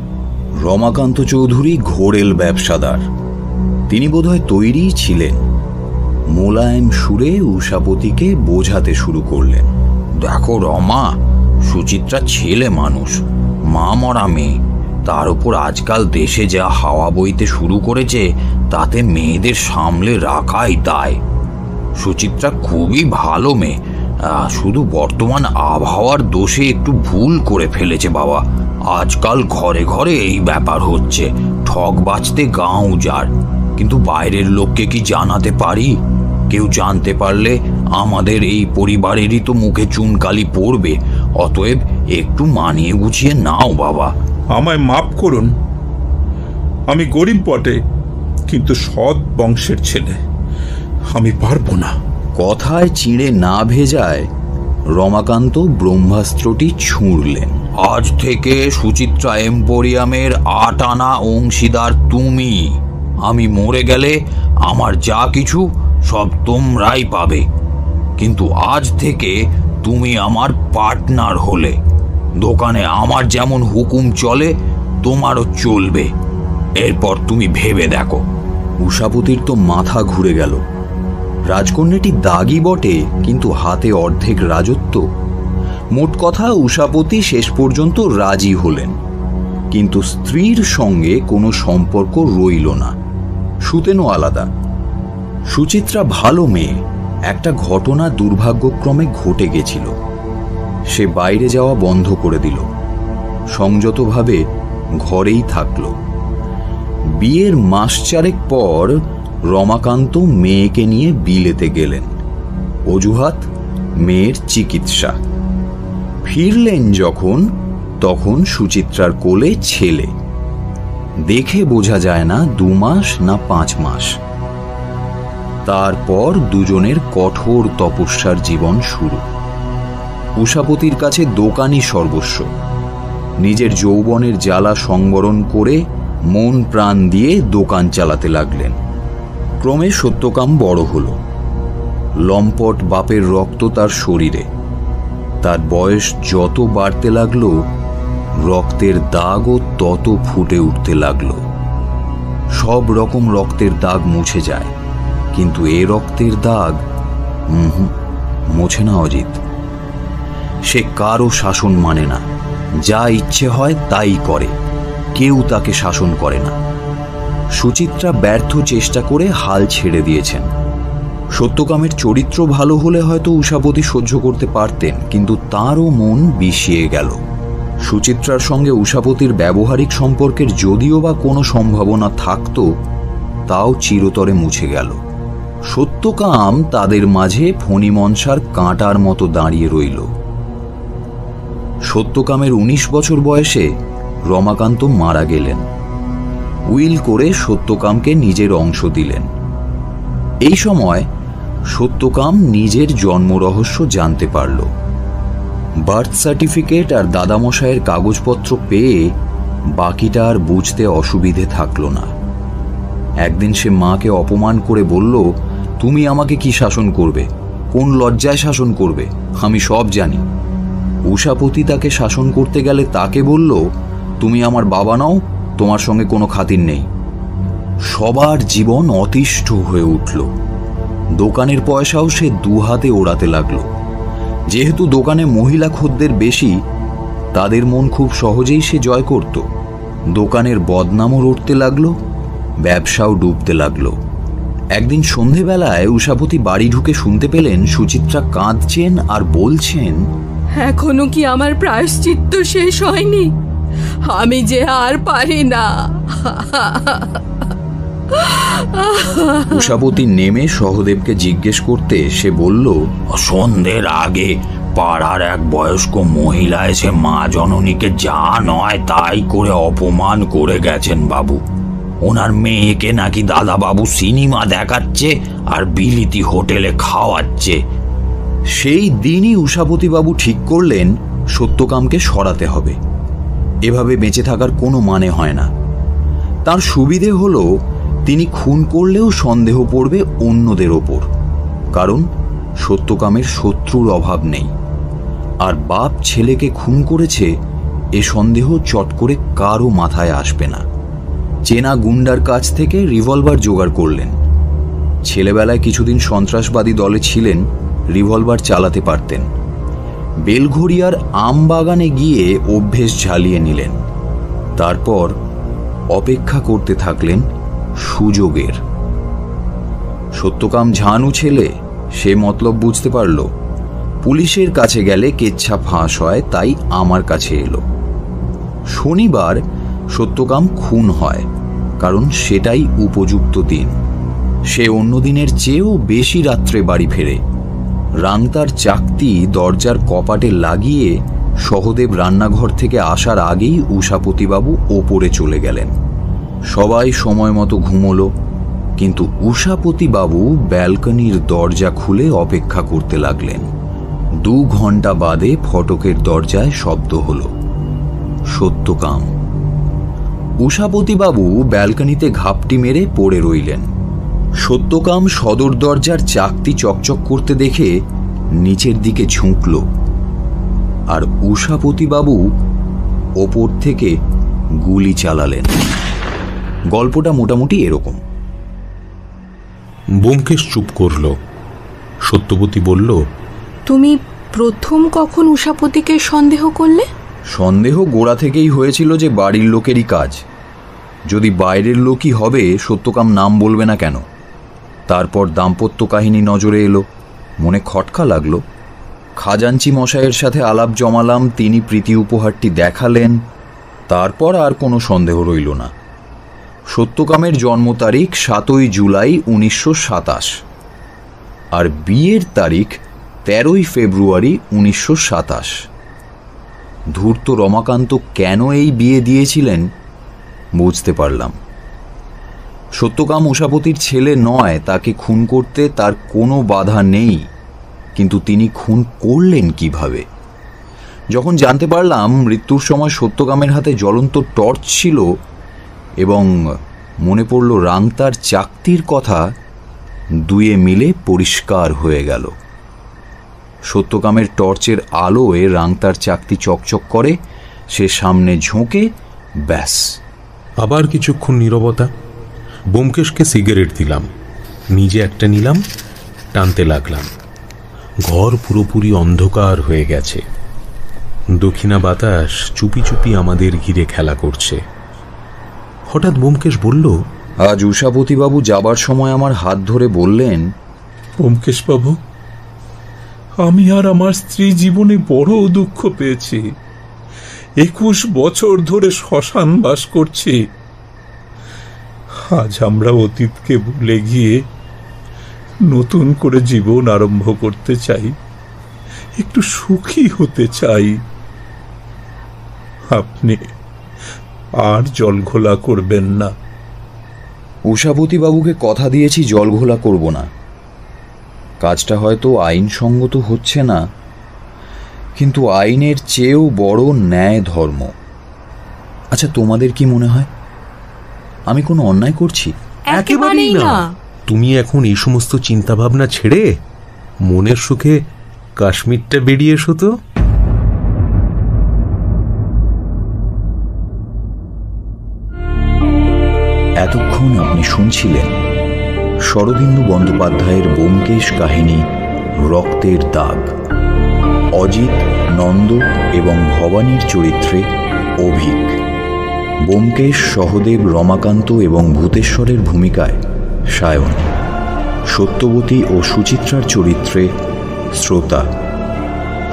रमाकान्त चौधुरी घोरेल व्यवसादार। तिनी बोधहय तैरिई छिलेन। मोलायम सुरे उषापतिके बोझाते शुरू करलेन, देखो रमा, सुचित्रा छेले मानुष, मा मरा मेये, तार उपर आजकल देशे जा हावा बोइते शुरू करेछे ताते मेयेदेर सामले राखाई दाय। सुचित्रा खूबई भालो मेये, शुधु बर्तमान आबहावार दोषे एकटू भूल करे फेलेछे बाबा। आजकल घरे घरे एई ब्यापार होच्छे, ठग बाजते गाँव उजाड़। किन्तु बाइरेर लोकके कि जानाते पारी? केउ जानते पारले आमादेर एई परिबारेरई तो मुखे चुनकाली पड़बे। अतएव एकटू मानिये गुछिये नाओ बाबा। आमाय माफ करुन, आमी गरीब बटे किन्तु सत् बंशेर छेले, आमी पारबो ना। कथाय चिड़े ना भेजाय रमाकान्त ब्रह्मास्त्रटी छुड़लेन। आज थेके सुचित्रा एम्पोरियामेर आठ आना अंशीदार तुमी। आमी मरे गेले आमार जा किछु सब तोमराई पाबे, किन्तु आज थेके तुमी आमार पार्टनार होले। दोकाने आमार जेमन हुकुम चले तोमारो चलबे। एरपर तुमी भेबे देखो। उषापतिर तो माथा घुरे गेल। राजकन्याटी दागी बटे किन्तु हाथे अर्धेक राजत्व। मोट कथा उषापति शेष पर्यन्त राजी हलेन, किन्तु स्त्रीर संगे कोनो सम्पर्क रइल ना। सुतेनो आलादा। सुचित्रा भालो मेये। एकटा घटना दुर्भाग्यक्रमे घटे गेछिल। से बाइरे जावा बन्ध करे दिल। संयतभावे घरेई थाकलो। बियेर मास चारेक पर रमाकान्त मेयेके निये बिलेते गेलेन। अजुहात मेयेर चिकित्सा। फिरलेन जखन तखन सुचित्रार कोले छेले। देखे बोझा जाय ना दु मास ना पाँच मास। तारपर दुजोनेर कठोर तपस्यार जीवन शुरू। उषापतिर काछे दोकानी सर्वस्व। निजेर यौवनेर ज्वाला संवरण करे मन प्राण दिये दोकान चालाते लागलेन। क्रमे सत्यकाम बड़ हलो। लम्पट बापेर रक्त तार शरीरे। तार बयस जत बाड़ते लागलो रक्तेर दागो तत फुटे उठते लागलो। सब रकम रक्तेर दाग मुछे जाए, किन्तु ए रक्तेर दाग मोछे ना अजित। से कारो शासन माने ना, जा इच्छे हय ताई करे, केउ ताके शासन करे ना। सुचित्रा व्यर्थ चेष्टा करे हाल छेड़े दिएछेन। सत्यकामेर चरित्र भालो होले हयतो उषापति सह्य करते पारतेन, किन्तु तारो मन बिशिये गेल। सुचित्रार संगे उषापतिर व्यावहारिक सम्पर्केर यदिओ बा कोनो सम्भावना थाकतो ताओ चिरतरे मुछे गेल। सत्यकाम तादेर माझे फणिमनसार काँटार मतो दाड़िये रइल। सत्यकामेर उन्नीस बछर बयसे रमाकान्त मारा गेलेन। उइल करे सत्यकामके निजेर अंश दिलेन। एई समय सत्यकाम निजेर जन्म रहस्य जानते पारलो। बार्थ सार्टिफिकेट और दादामशायेर कागजपत्र पेये बाकिटा आर बुझते असुविधे थाकलो ना। एकदिन से माँ के अपमान करे बोल्लो, तुमी आमाके कि शासन करबे, कोन लज्जाय शासन करबे, आमी सब जानी। उषापति ताके शासन करते गेले ताके बोल्लो, तुमी आमार बाबा नाओ, तोमार संगे कोनो खातिर नेई। सबार जीवन अतिष्ठ हये उठलो। दोकानेर पयसाओ से दुहाते ओड़ाते लागलो। जेहेतु दोकाने महिला खद्देर बेशी, तादेर मन खूब सहजेई से जय करतो। दोकानेर बदनामो उठते लागलो, व्यवसाओ डुबते लागलो। एकदिन सन्धे बेलाय उषापति बाड़ी ढुके सुनते पेलेन सुचित्रा काँदछेन आर बोलछेन, एखोनो कि आमार प्रायश्चित्त शेष हयनि, आमी जे आर पारि ना। उषापति नेमे सहदेव के जिज्ञेस करते से बोल्लो, सन्धेर आगे पाड़ार एक वयस्क महिला एसे मा जननी के जा नय ताई करे अपमान करे गेछेन बाबू। ओनार मेयेके नाकि दादा बाबू सिनेमा देखाच्छे आर बिलिति होटेले खावाच्छे। सेई दिनई उषापति बाबू ठीक करलेन सत्यकामके सराते हबे। एभावे बेঁচে থাকার কোনো মানে হয় না। তার সুবিধে হলো তিনি খুন করলেও সন্দেহ পড়বে অন্যদের ওপর, কারণ সত্যকামের শত্রুর অভাব নেই। আর বাপ ছেলেকে খুন করেছে এ সন্দেহ চট করে কারও মাথায় আসবে না। চেনা গুন্ডার কাছ থেকে রিভলভার জোগাড় করলেন। ছেলেবেলায় কিছুদিন সন্ত্রাসবাদী দলে ছিলেন, রিভলভার চালাতে পারতেন। বেলঘড়িয়ার আমবাগানে গিয়ে অভ্যেস ঝালিয়ে নিলেন। তারপর অপেক্ষা করতে থাকলেন সুযোগের। সত্যকাম ঝানু ছেলে, সে মতলব বুঝতে পারল। পুলিশের কাছে গেলে কেচ্ছা ফাঁস হয়, তাই আমার কাছে এলো। শনিবার সত্যকাম খুন হয়, কারণ সেটাই উপযুক্ত দিন। সে অন্য দিনের চেয়েও বেশি রাত্রে বাড়ি ফেরে। রান্তার চাকতি দরজার কপাটে লাগিয়ে সহদেব রান্নাঘর থেকে আসার আগেই উষাপতিবাবু ওপরে চলে গেলেন। সবাই সময় মতো ঘুমোলো, কিন্তু উষাপতিবাবু ব্যালকনির দরজা খুলে অপেক্ষা করতে লাগলেন। দু ঘন্টা বাদে ফটকের দরজায় শব্দ হলো, সত্যকাম। उषापतिबाबू बालकनीते घापटी मेरे पड़े रइलेन। सत्यकाम सदर दरजार चाकती चकचक करते देखे नीचेर दिके झुंकलो और उषापतिबाबू ओपर थेके गुली चालालेन। गल्पटा मोटामुटी एरकम। ब्योमकेश चुप करलो। सत्यवती बोल्लो, तुमी प्रथम कखन उषापतिके सन्देह करले? সন্দেহ গোড়া থেকেই হয়েছিল যে বাড়ির লোকেরই কাজ। যদি বাইরের লোকই হবে সত্যকাম নাম বলবে না কেন? তারপর দাম্পত্য কাহিনী নজরে এলো, মনে খটকা লাগলো। খাজাঞ্চি মশায়ের সাথে আলাপ জমালাম, তিনি প্রীতি উপহারটি দেখালেন। তারপর আর কোনো সন্দেহ রইল না। সত্যকামের জন্ম তারিখ সাতই জুলাই উনিশশো সাতাশ আর বিয়ের তারিখ তেরোই ফেব্রুয়ারি উনিশশো সাতাশ। ধূর্ত রমাকান্ত কেন এই বিয়ে দিয়েছিলেন বুঝতে পারলাম। সত্যকাম উষাপতির ছেলে নয়, তাকে খুন করতে তার কোনো বাধা নেই, কিন্তু তিনি খুন করলেন কিভাবে? যখন জানতে পারলাম মৃত্যুর সময় সত্যকামের হাতে জ্বলন্ত টর্চ ছিল এবং মনে পড়ল রাংতার চাকতির কথা, দুয়ে মিলে পরিষ্কার হয়ে গেল। সত্যকামের টর্চের আলোয় রাংতার চাকতি চকচক করে, সে সামনে ঝোঁকে, ব্যাস। আবার কিছুক্ষণ নীরবতা। ব্যোমকেশকে সিগারেট দিলাম, নিজে একটা নিলাম, টানতে লাগলাম। ঘর পুরোপুরি অন্ধকার হয়ে গেছে। দক্ষিণা বাতাস চুপি চুপি আমাদের ঘিরে খেলা করছে। হঠাৎ ব্যোমকেশ বলল, আজ উষাপতিবাবু যাবার সময় আমার হাত ধরে বললেন, ব্যোমকেশবাবু, আমি আর আমার স্ত্রী জীবনে বড় দুঃখ পেয়েছি। একুশ বছর ধরে শ্মশান বাস করছি। আজ আমরা অতীতকে ভুলে গিয়ে নতুন করে জীবন আরম্ভ করতে চাই, একটু সুখী হতে চাই। আপনি আর জল ঘোলা করবেন না। উষাপতি বাবুকে কথা দিয়েছি জল ঘোলা করব না। কাজটা হয়তো আইনসঙ্গত হচ্ছে না, কিন্তু আইনের চেয়েও বড় ন্যায় ধর্ম। আচ্ছা, তোমাদের কি মনে হয় আমি কোনো অন্যায় করছি? একেবারেই না। তুমি এখন এই সমস্ত চিন্তা ভাবনা ছেড়ে মনের সুখে কাশ্মীরটা বেরিয়ে এসো তো। এতক্ষণ আপনি শুনছিলেন শরদিন্দু বন্দ্যোপাধ্যায়ের ব্যোমকেশ কাহিনী রক্তের দাগ। অজিত, নন্দ এবং ভবানীর চরিত্রে অভিক, ব্যোমকেশ, সহদেব, রমাকান্ত এবং ভূতেশ্বরের ভূমিকায় সায়ন, সত্যবতী ও সুচিত্রার চরিত্রে শ্রোতা,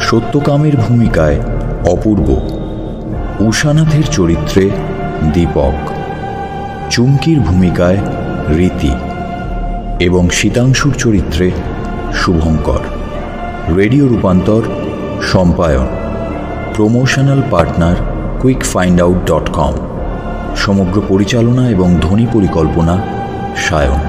সত্যকামের ভূমিকায় অপূর্ব, উষানাথের চরিত্রে দীপক, চুমকির ভূমিকায় রীতি এবং শীতাংশুর চরিত্রে শুভঙ্কর। রেডিও রূপান্তর সম্পায়ন। Promotional partner quick find out dot com. সমগ্র পরিচালনা এবং ধ্বনি পরিকল্পনা সায়ন।